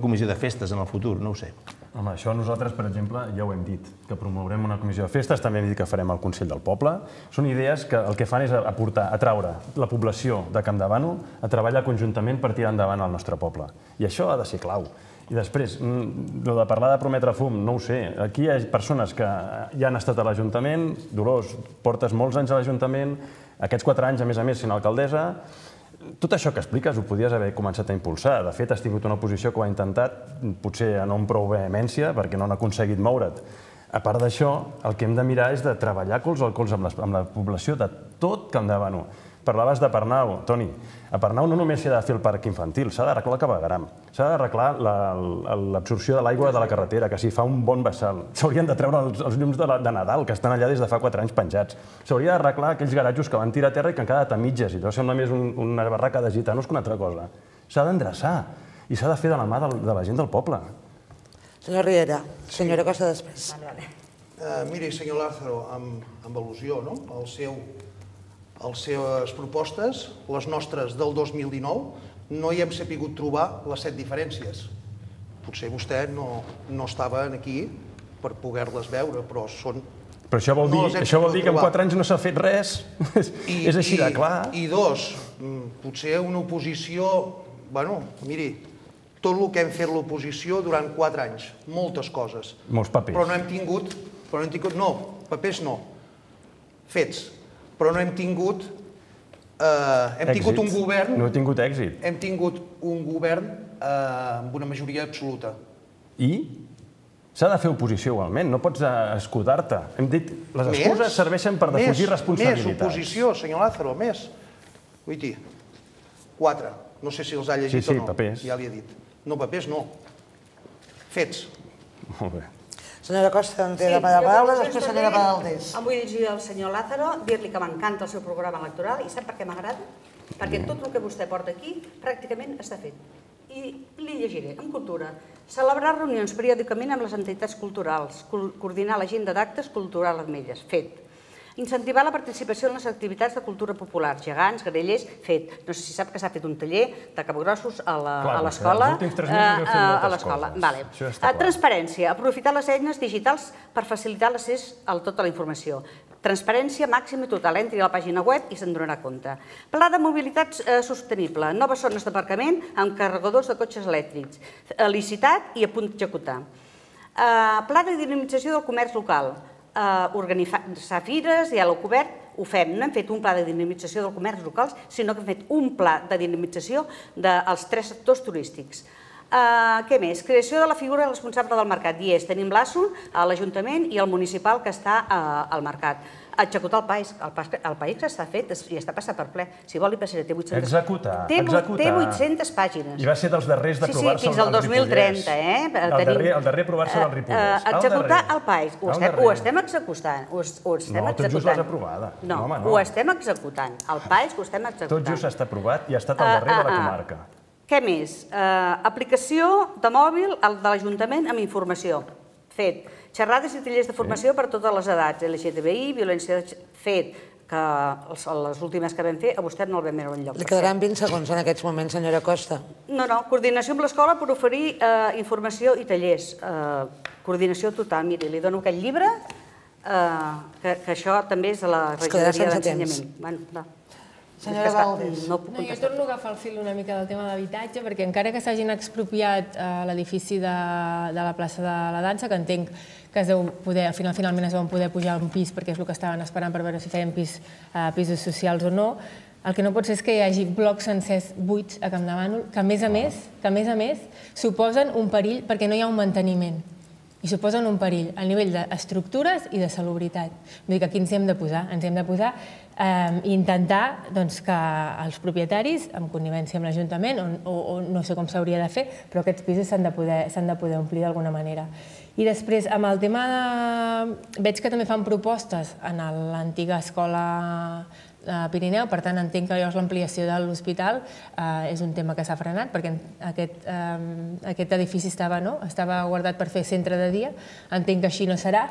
comissió de festes en el futur, no ho sé. Home, això nosaltres, per exemple, ja ho hem dit, que promourem una comissió de festes, també hem dit que farem el Consell del Poble. Són idees que el que fan és aportar, atraure la població de Campdevànol a treballar conjuntament per tirar endavant el nostre poble. I això ha de ser clau. I després, el de parlar de prometre fum, no ho sé. Aquí hi ha persones que ja han estat a l'Ajuntament, Dolors, portes molts anys a l'Ajuntament, aquests quatre anys, a més a més, sent alcaldessa. Tot això que expliques ho podies haver començat a impulsar. De fet, has tingut una posició que ho ha intentat, potser no amb prou vehemència, perquè no han aconseguit moure't. A part d'això, el que hem de mirar és de treballar colze al colze amb la població de tot Campdevànol. Parlaves de Parnau, Toni. A Parnau no només s'ha de fer el parc infantil, s'ha d'arreglar el clavegueram, s'ha d'arreglar l'absorció de l'aigua de la carretera, que s'hi fa un bon vessal. S'haurien de treure els llums de Nadal, que estan allà des de fa quatre anys penjats. S'hauria d'arreglar aquells garatges que van tirar a terra i que han quedat a mitges, i allò sembla més una barraca de gitanos que una altra cosa. S'ha d'endreçar, i s'ha de fer de la mà de la gent del poble. Senyor Riera, senyora Costa, després. Miri, senyor Lázaro, amb al·lusió, no?, el seu... les seves propostes, les nostres del dos mil dinou, no hi hem sabut trobar les set diferències. Potser vostè no estava aquí per poder-les veure, però són... Però això vol dir que en quatre anys no s'ha fet res? És així de clar? I dos, potser una oposició... Bueno, miri, tot el que hem fet l'oposició durant quatre anys, moltes coses. Molts papers. Però no hem tingut... No, papers no. Fets. Però no hem tingut... Hem tingut un govern... No he tingut èxit. Hem tingut un govern amb una majoria absoluta. I? S'ha de fer oposició igualment, no pots escudar-te. Hem dit, les excuses serveixen per defugir responsabilitats. Més oposició, senyor Lázaro, més. Vull dir, quatre. No sé si els ha llegit o no. Sí, sí, papers. Ja li he dit. No, papers no. Fets. Molt bé. Senyora Costa, en té la paraula, després senyora Baraldés. Em vull dirigir al senyor Lázaro, dir-li que m'encanta el seu programa electoral i sap per què m'agrada? Perquè tot el que vostè porta aquí pràcticament està fet. I li llegiré, amb cultura. Celebrar reunions periòdicament amb les entitats culturals, coordinar l'agenda d'actes culturals amb elles, fet. Incentivar la participació en les activitats de cultura popular, gegants, grellers, fet. No sé si sap que s'ha fet un taller de capgrossos a l'escola. A l'escola. Transparència, aprofitar les eines digitals per facilitar l'accés a tota la informació. Transparència màxima i total, entri a la pàgina web i se'n donarà compte. Pla de mobilitat sostenible, noves zones d'aparcament amb carregadors de cotxes elèctrics, licitat i a punt d'executar. Pla de dinamització del comerç local. Organitzar fires, diàleg obert, ho fem. No hem fet un pla de dinamització del comerç local, sinó que hem fet un pla de dinamització dels tres sectors turístics. Què més? Creació de la figura responsable del mercat. I és, tenim l'A S U, l'Ajuntament i el municipal que està al mercat. Executar el país. El país està fet i està passat per ple. Si vol, li passaré. Té vuit-centes pàgines. I va ser dels darrers d'aprovar-se del Ripollès. El darrer aprovar-se del Ripollès. Executar el país. Ho estem executant. No, tot just l'has aprovada. No, ho estem executant. El país ho estem executant. Tot just està aprovat i ha estat el darrer de la comarca. Què més? Aplicació de mòbil de l'Ajuntament amb informació. Fet. Xerrades i tallers de formació per totes les edats, L G T B I, violència de... Fet, que les últimes que vam fer, a vostè no el vam veure enlloc. Li quedaran vint segons en aquests moments, senyora Costa. No, no, coordinació amb l'escola per oferir informació i tallers. coordinació total. Miri, li dono aquest llibre, que això també és a la regidoria d'ensenyament. Senyora Baraldés. Jo torno a agafar el fil una mica del tema d'habitatge, perquè encara que s'hagin expropiat l'edifici de la plaça de la dansa, que entenc que finalment es van poder pujar un pis perquè és el que estaven esperant per veure si feien pisos socials o no, el que no pot ser és que hi hagi blocs sencers buits a Campdevànol que, a més a més, suposen un perill perquè no hi ha un manteniment. I suposen un perill a nivell d'estructures i de salubritat. Vull dir que aquí ens hi hem de posar, ens hi hem de posar i intentar que els propietaris, en connivència amb l'Ajuntament, o no sé com s'hauria de fer, però aquests pisos s'han de poder omplir d'alguna manera. I després, amb el tema de... Veig que també fan propostes en l'antiga escola Pirineu, per tant, entenc que llavors l'ampliació de l'hospital és un tema que s'ha frenat, perquè aquest edifici estava guardat per fer centre de dia, entenc que així no serà,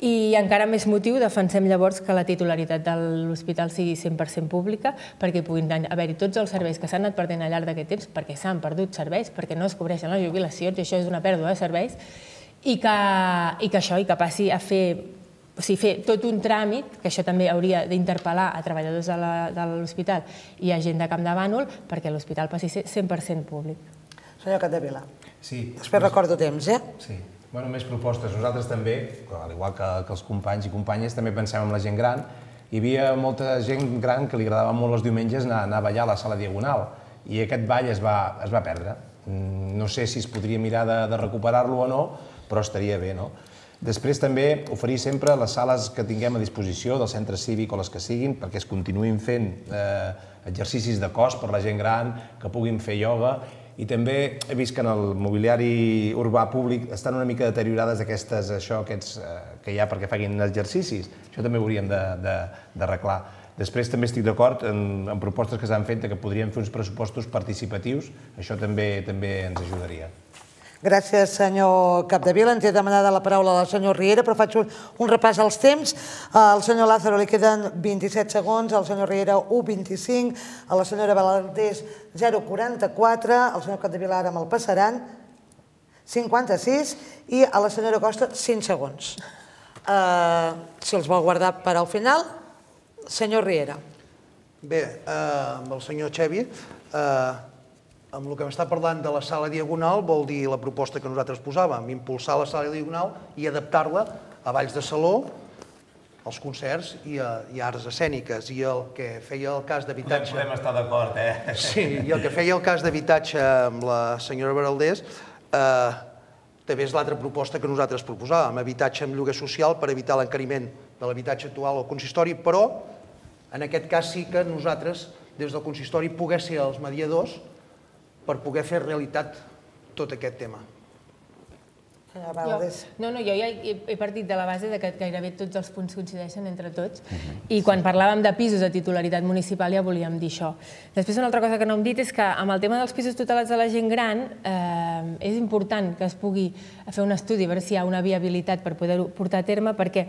i encara més motiu defensem llavors que la titularitat de l'hospital sigui cent per cent pública, perquè puguin haver-hi tots els serveis que s'han anat perdent al llarg d'aquest temps, perquè s'han perdut serveis, perquè no es cobreixen les jubilacions, i això és una pèrdua de serveis, i que això passi a fer... O sigui, fer tot un tràmit, que això també hauria d'interpel·lar a treballadors de l'hospital i a gent de Campdevànol, perquè l'hospital passi a ser cent per cent públic. Senyor Capdevila, després recordo temps, eh? Sí. Bé, més propostes. Nosaltres també, al igual que els companys i companyes, també pensem en la gent gran. Hi havia molta gent gran que li agradava molt els diumenges anar a ballar a la sala diagonal, i aquest ball es va perdre. No sé si es podria mirar de recuperar-lo o no, però estaria bé, no? Després també oferir sempre les sales que tinguem a disposició del centre cívic o les que siguin perquè es continuïn fent exercicis de cos per la gent gran, que puguin fer ioga, i també he vist que en el mobiliari urbà públic estan una mica deteriorades aquestes que hi ha perquè facin exercicis. Això també ho hauríem d'arreglar. Després també estic d'acord en propostes que s'han fet que podríem fer uns pressupostos participatius. Això també ens ajudaria. Gràcies, senyor Capdevila. Ens he demanat la paraula del senyor Riera, però faig un repàs als temps. Al senyor Lázaro li queden vint-i-set segons, al senyor Riera un coma vint-i-cinc, a la senyora Baraldés zero coma quaranta-quatre, al senyor Capdevila ara me'l passaran cinquanta-sis i a la senyora Costa cinc segons. Si els vol guardar per al final, senyor Riera. Bé, amb el senyor Xavi... Amb el que m'està parlant de la sala diagonal vol dir la proposta que nosaltres posàvem, impulsar la sala diagonal i adaptar-la a balls de saló, als concerts i a arts escèniques. I el que feia el cas d'habitatge... Podem estar d'acord, eh? Sí, i el que feia el cas d'habitatge amb la senyora Baraldés també és l'altra proposta que nosaltres proposàvem, habitatge amb lloguer social per evitar l'encariment de l'habitatge actual al consistori, però en aquest cas sí que nosaltres, des del consistori, pogués ser els mediadors per poder fer realitat tot aquest tema. No, no, jo ja he partit de la base que gairebé tots els punts coincideixen entre tots, i quan parlàvem de pisos de titularitat municipal ja volíem dir això. Després una altra cosa que no hem dit és que amb el tema dels pisos tutelats de la gent gran és important que es pugui fer un estudi, a veure si hi ha una viabilitat per poder-ho portar a terme, perquè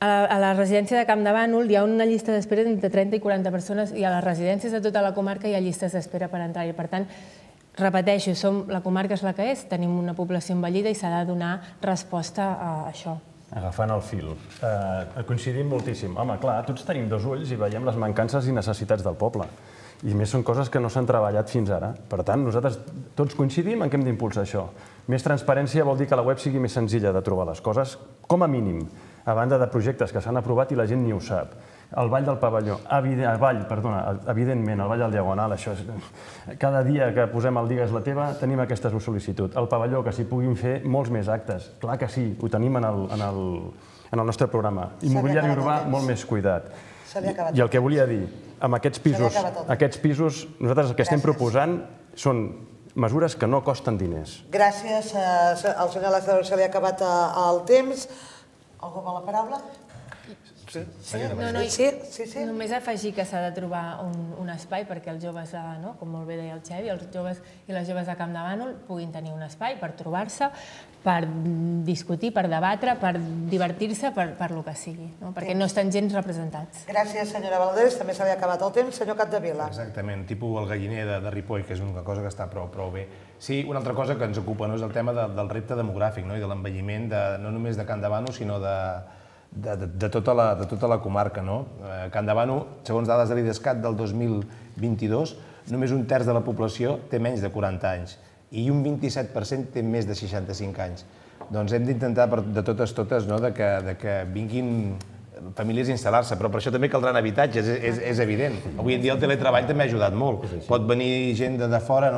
a la residència de Campdevànol hi ha una llista d'espera d'entre trenta i quaranta persones, i a les residències de tota la comarca hi ha llistes d'espera per entrar-hi. Per tant, repeteixo, la comarca és la que és, tenim una població envellida i s'ha de donar resposta a això. Agafant el fil, coincidim moltíssim. Home, clar, tots tenim dos ulls i veiem les mancances i necessitats del poble. I més són coses que no s'han treballat fins ara. Per tant, nosaltres tots coincidim en què hem d'impulsar això. Més transparència vol dir que la web sigui més senzilla de trobar les coses, com a mínim, a banda de projectes que s'han aprovat i la gent ni ho sap. El Vall del Pavelló, evidentment, el Vall del Diagonal, això és... Cada dia que posem el Digues la teva tenim aquesta sol·licitud. El Pavelló, que s'hi puguin fer molts més actes. Clar que sí, ho tenim en el nostre programa. Immobiliari urbà, molt més cuidat. I el que volia dir, amb aquests pisos, nosaltres el que estem proposant són mesures que no costen diners. Gràcies al senyor Lázaro, se li ha acabat el temps. Algú vol la paraula? Només afegir que s'ha de trobar un espai perquè els joves, com molt bé deia el Xavi, els joves i les joves de Campdevànol puguin tenir un espai per trobar-se, per discutir, per debatre, per divertir-se, per el que sigui, perquè no estan gens representats. Gràcies, senyora Baraldés. També s'havia acabat el temps. Senyor Capdevila. Exactament, tipus el galliner de Ripoll, que és una cosa que està prou bé. Sí, una altra cosa que ens ocupa és el tema del repte demogràfic i de l'envelliment no només de Campdevànol, sinó de tota la comarca. Campdevànol, segons dades de l'IDESCAT del dos mil vint-i-dos, només un terç de la població té menys de quaranta anys i un vint-i-set per cent té més de seixanta-cinc anys. Doncs hem d'intentar de totes totes que vinguin famílies a instal·lar-se, però per això també caldran habitatges, és evident. Avui en dia el teletreball també ha ajudat molt. Pot venir gent de fora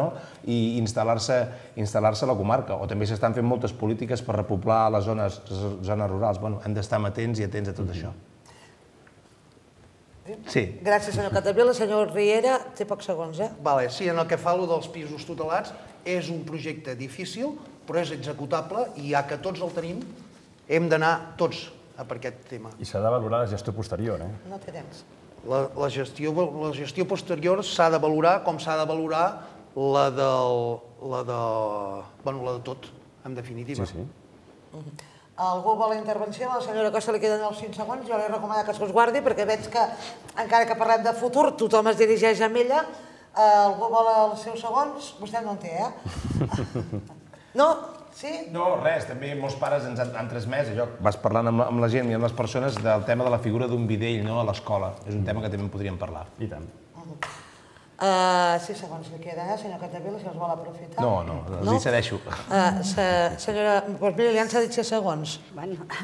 i instal·lar-se a la comarca. O també s'estan fent moltes polítiques per repoblar les zones rurals. Hem d'estar atents i atents a tot això. Gràcies, senyor Capdevila. Senyor Riera, té pocs segons, eh? Sí, en el que fa dels pisos tutelats, és un projecte difícil, però és executable, i ja que tots el tenim, hem d'anar tots per aquest tema. I s'ha de valorar la gestió posterior, eh? No té temps. La gestió posterior s'ha de valorar com s'ha de valorar la de tot, en definitiva. Sí, sí. Algú vol la intervenció? A la senyora Costa li queden els cinc segons. Jo li recomano que se'ls guardi perquè veig que, encara que parlem de futur, tothom es dirigeix a ella. Algú vol els seus segons? Vostè no en té, eh? No? No, res, també molts pares ens han transmès allò. Vas parlant amb la gent i amb les persones del tema de la figura d'un bidell a l'escola. És un tema que també en podríem parlar. I tant. Sí, segons que queda, senyor Capdevila, si els vol aprofitar. No, no, els hi cedeixo. Senyora, doncs mira, li han cedit sis segons.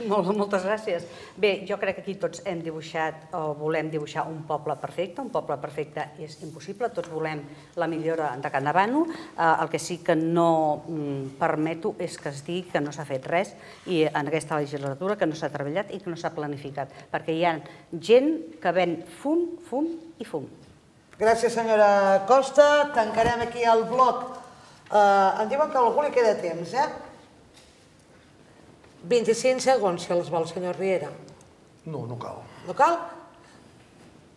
Moltes gràcies. Bé, jo crec que aquí tots hem dibuixat o volem dibuixar un poble perfecte. Un poble perfecte és impossible, tots volem la millora de Campdevànol. El que sí que no permeto és que es digui que no s'ha fet res i en aquesta legislatura que no s'ha treballat i que no s'ha planificat, perquè hi ha gent que ven fum, fum i fum. Gràcies, senyora Costa. Tancarem aquí el bloc. Em diuen que a algú li queda temps, eh? vint-i-cinc segons, si els vol, senyor Riera. No, no cal. No cal?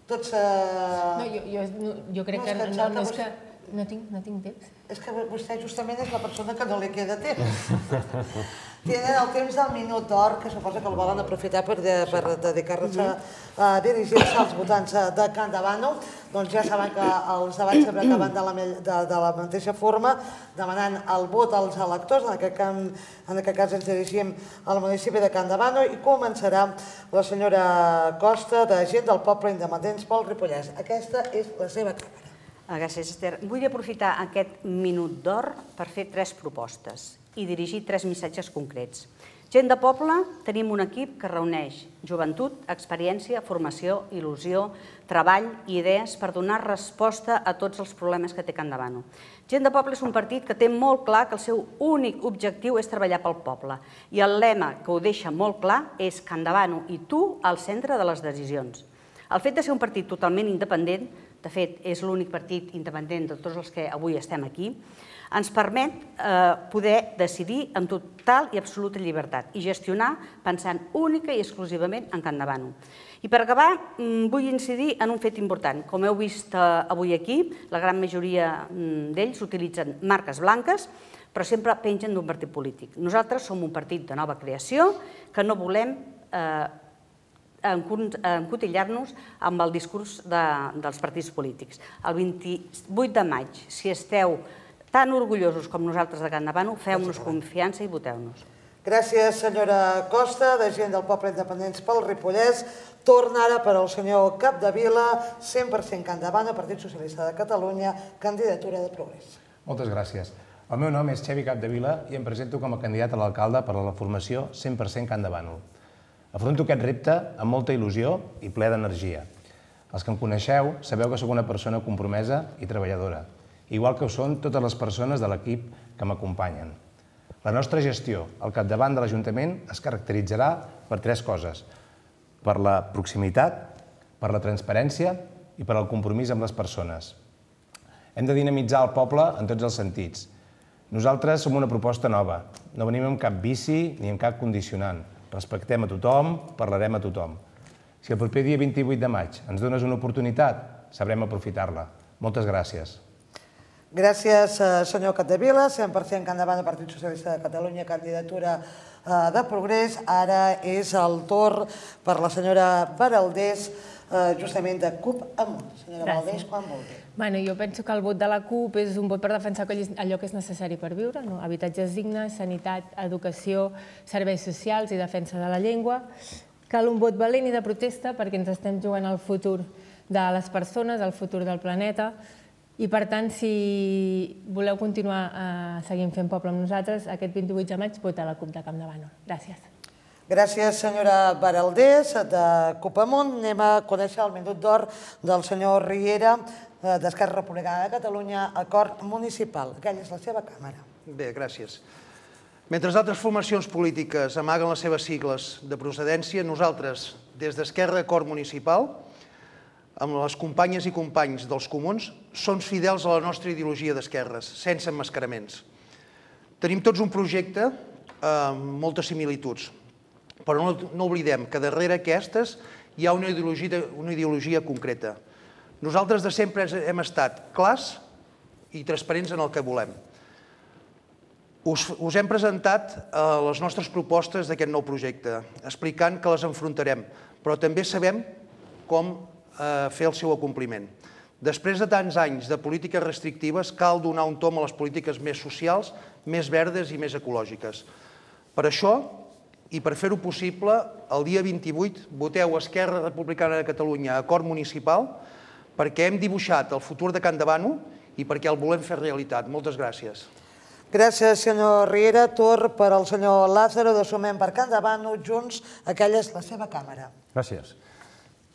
Tots... Jo crec que no és que... No tinc temps. És que vostè justament és la persona que no li queda temps. Tenen el temps del minut d'or, que suposa que el volen aprofitar per dedicar-se a dirigir-se als votants de Campdevànol. Doncs ja saben que els debats sempre acaben de la mateixa forma, demanant el vot als electors, en aquest cas ens dirigim al municipi de Campdevànol, i començarà la senyora Costa, de Gent del Poble Independents pel Ripollès. Aquesta és la seva càmera. Gràcies, Esther. Vull aprofitar aquest minut d'or per fer tres propostes i dirigir tres missatges concrets. Gent de Poble, tenim un equip que reuneix joventut, experiència, formació, il·lusió, treball i idees per donar resposta a tots els problemes que té Campdevànol. Gent de Poble és un partit que té molt clar que el seu únic objectiu és treballar pel poble, i el lema que ho deixa molt clar és Campdevànol i tu al centre de les decisions. El fet de ser un partit totalment independent, de fet, és l'únic partit independent de tots els que avui estem aquí, ens permet poder decidir amb total i absoluta llibertat i gestionar pensant única i exclusivament en Campdevànol. I per acabar, vull incidir en un fet important. Com heu vist avui aquí, la gran majoria d'ells utilitzen marques blanques, però sempre pengen d'un partit polític. Nosaltres som un partit de nova creació que no volem encotillar-nos amb el discurs dels partits polítics. El vint-i-vuit de maig, si esteu tan orgullosos com nosaltres de Campdevànol, feu-nos confiança i voteu-nos. Gràcies, senyora Costa, de Gent del Poble Independents pel Ripollès. Torna ara per al senyor Capdevila, cent per cent Campdevànol, Partit Socialista de Catalunya, candidatura de Progrés. Moltes gràcies. El meu nom és Xavi Capdevila i em presento com a candidat a l'alcalde per a la formació cent per cent Campdevànol. Afronto aquest repte amb molta il·lusió i ple d'energia. Els que em coneixeu sabeu que sóc una persona compromesa i treballadora, igual que ho són totes les persones de l'equip que m'acompanyen. La nostra gestió al capdavant de l'Ajuntament es caracteritzarà per tres coses: per la proximitat, per la transparència i per el compromís amb les persones. Hem de dinamitzar el poble en tots els sentits. Nosaltres som una proposta nova, no venim amb cap vici ni amb cap condicionant. Respectem a tothom, parlarem a tothom. Si el proper dia vint-i-vuit de maig ens dones una oportunitat, sabrem aprofitar-la. Moltes gràcies. Gràcies, senyor Capdevila. cent per cent Campdevànol, Partit Socialista de Catalunya, candidatura de progrés. Ara és el torn per la senyora Baraldés, justament de C U P amunt. Senyora Baraldés, quan vulgui. Bé, jo penso que el vot de la C U P és un vot per defensar allò que és necessari per viure, habitatges dignes, sanitat, educació, serveis socials i defensa de la llengua. Cal un vot valent i de protesta perquè ens estem jugant al futur de les persones, al futur del planeta, i per tant, si voleu continuar seguint fent poble amb nosaltres, aquest vint-i-vuit de maig vota la C U P de Campdevànol. Gràcies. Gràcies, senyora Baraldés, de C U P amunt. Anem a conèixer el minut d'or del senyor Riera, d'Esquerra Republicana de Catalunya, Acord Municipal. Aquella és la seva càmera. Bé, gràcies. Mentre altres formacions polítiques amaguen les seves sigles de procedència, nosaltres, des d'Esquerra Acord Municipal, amb les companyes i companys dels Comuns, som fidels a la nostra ideologia d'esquerres, sense emmascaraments. Tenim tots un projecte amb moltes similituds, però no oblidem que darrere aquestes hi ha una ideologia concreta. Nosaltres de sempre hem estat clars i transparents en el que volem. Us hem presentat les nostres propostes d'aquest nou projecte, explicant que les enfrontarem, però també sabem com fer el seu acompliment. Després de tants anys de polítiques restrictives, cal donar un tomb a les polítiques més socials, més verdes i més ecològiques. Per això, i per fer-ho possible, el dia vint-i-vuit voteu Esquerra Republicana de Catalunya a Acord Municipal perquè hem dibuixat el futur de Campdevànol i perquè el volem fer realitat. Moltes gràcies. Gràcies, senyor Riera. Torn per al senyor Lázaro, de Sumem per Campdevànol, Junts. Aquella és la seva càmera. Gràcies.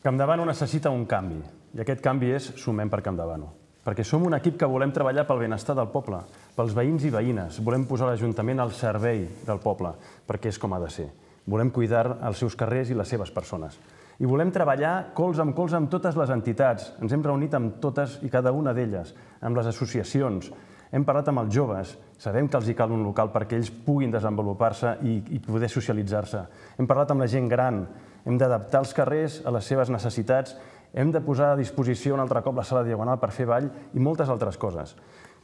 Campdevànol necessita un canvi, i aquest canvi és Sumem per Campdevànol. Perquè som un equip que volem treballar pel benestar del poble, pels veïns i veïnes. Volem posar l'Ajuntament al servei del poble, perquè és com ha de ser. Volem cuidar els seus carrers i les seves persones. I volem treballar colze amb colze amb totes les entitats. Ens hem reunit amb totes i cada una d'elles, amb les associacions. Hem parlat amb els joves, sabem que els cal un local perquè ells puguin desenvolupar-se i poder socialitzar-se. Hem parlat amb la gent gran, hem d'adaptar els carrers a les seves necessitats, hem de posar a disposició un altre cop la sala diagonal per fer ball i moltes altres coses.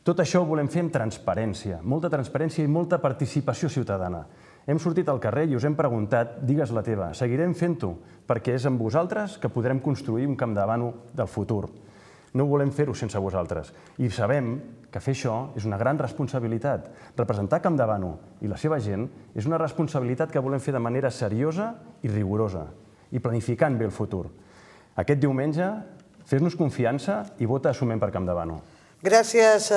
Tot això ho volem fer amb transparència, molta transparència i molta participació ciutadana. Hem sortit al carrer i us hem preguntat, digues la teva, seguirem fent-ho, perquè és amb vosaltres que podrem construir un Campdevànol del futur. No volem fer-ho sense vosaltres. I sabem que fer això és una gran responsabilitat. Representar Campdevànol i la seva gent és una responsabilitat que volem fer de manera seriosa i rigorosa i planificant bé el futur. Aquest diumenge, fes-nos confiança i vota Sumem per Campdevànol. Gràcies,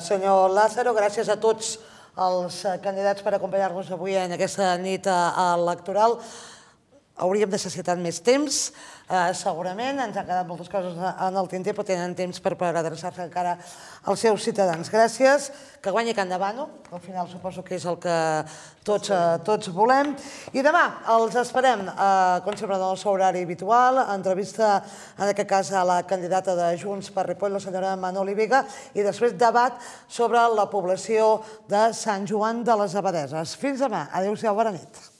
senyor Lázaro. Gràcies a tots els candidats per acompanyar-nos avui en aquesta nit electoral. Hauríem necessitat més temps, segurament. Ens han quedat moltes coses en el tinter, però tenen temps per adreçar-se encara als seus ciutadans. Gràcies. Que guanyi Campdevànol, que al final suposo que és el que tots volem. I demà els esperem, com sempre, en el seu horari habitual, entrevista, en aquest cas, a la candidata de Junts per Ripoll, la senyora Manoli Vega, i després debat sobre la població de Sant Joan de les Abadeses. Fins demà. Adéu-siau, bona nit.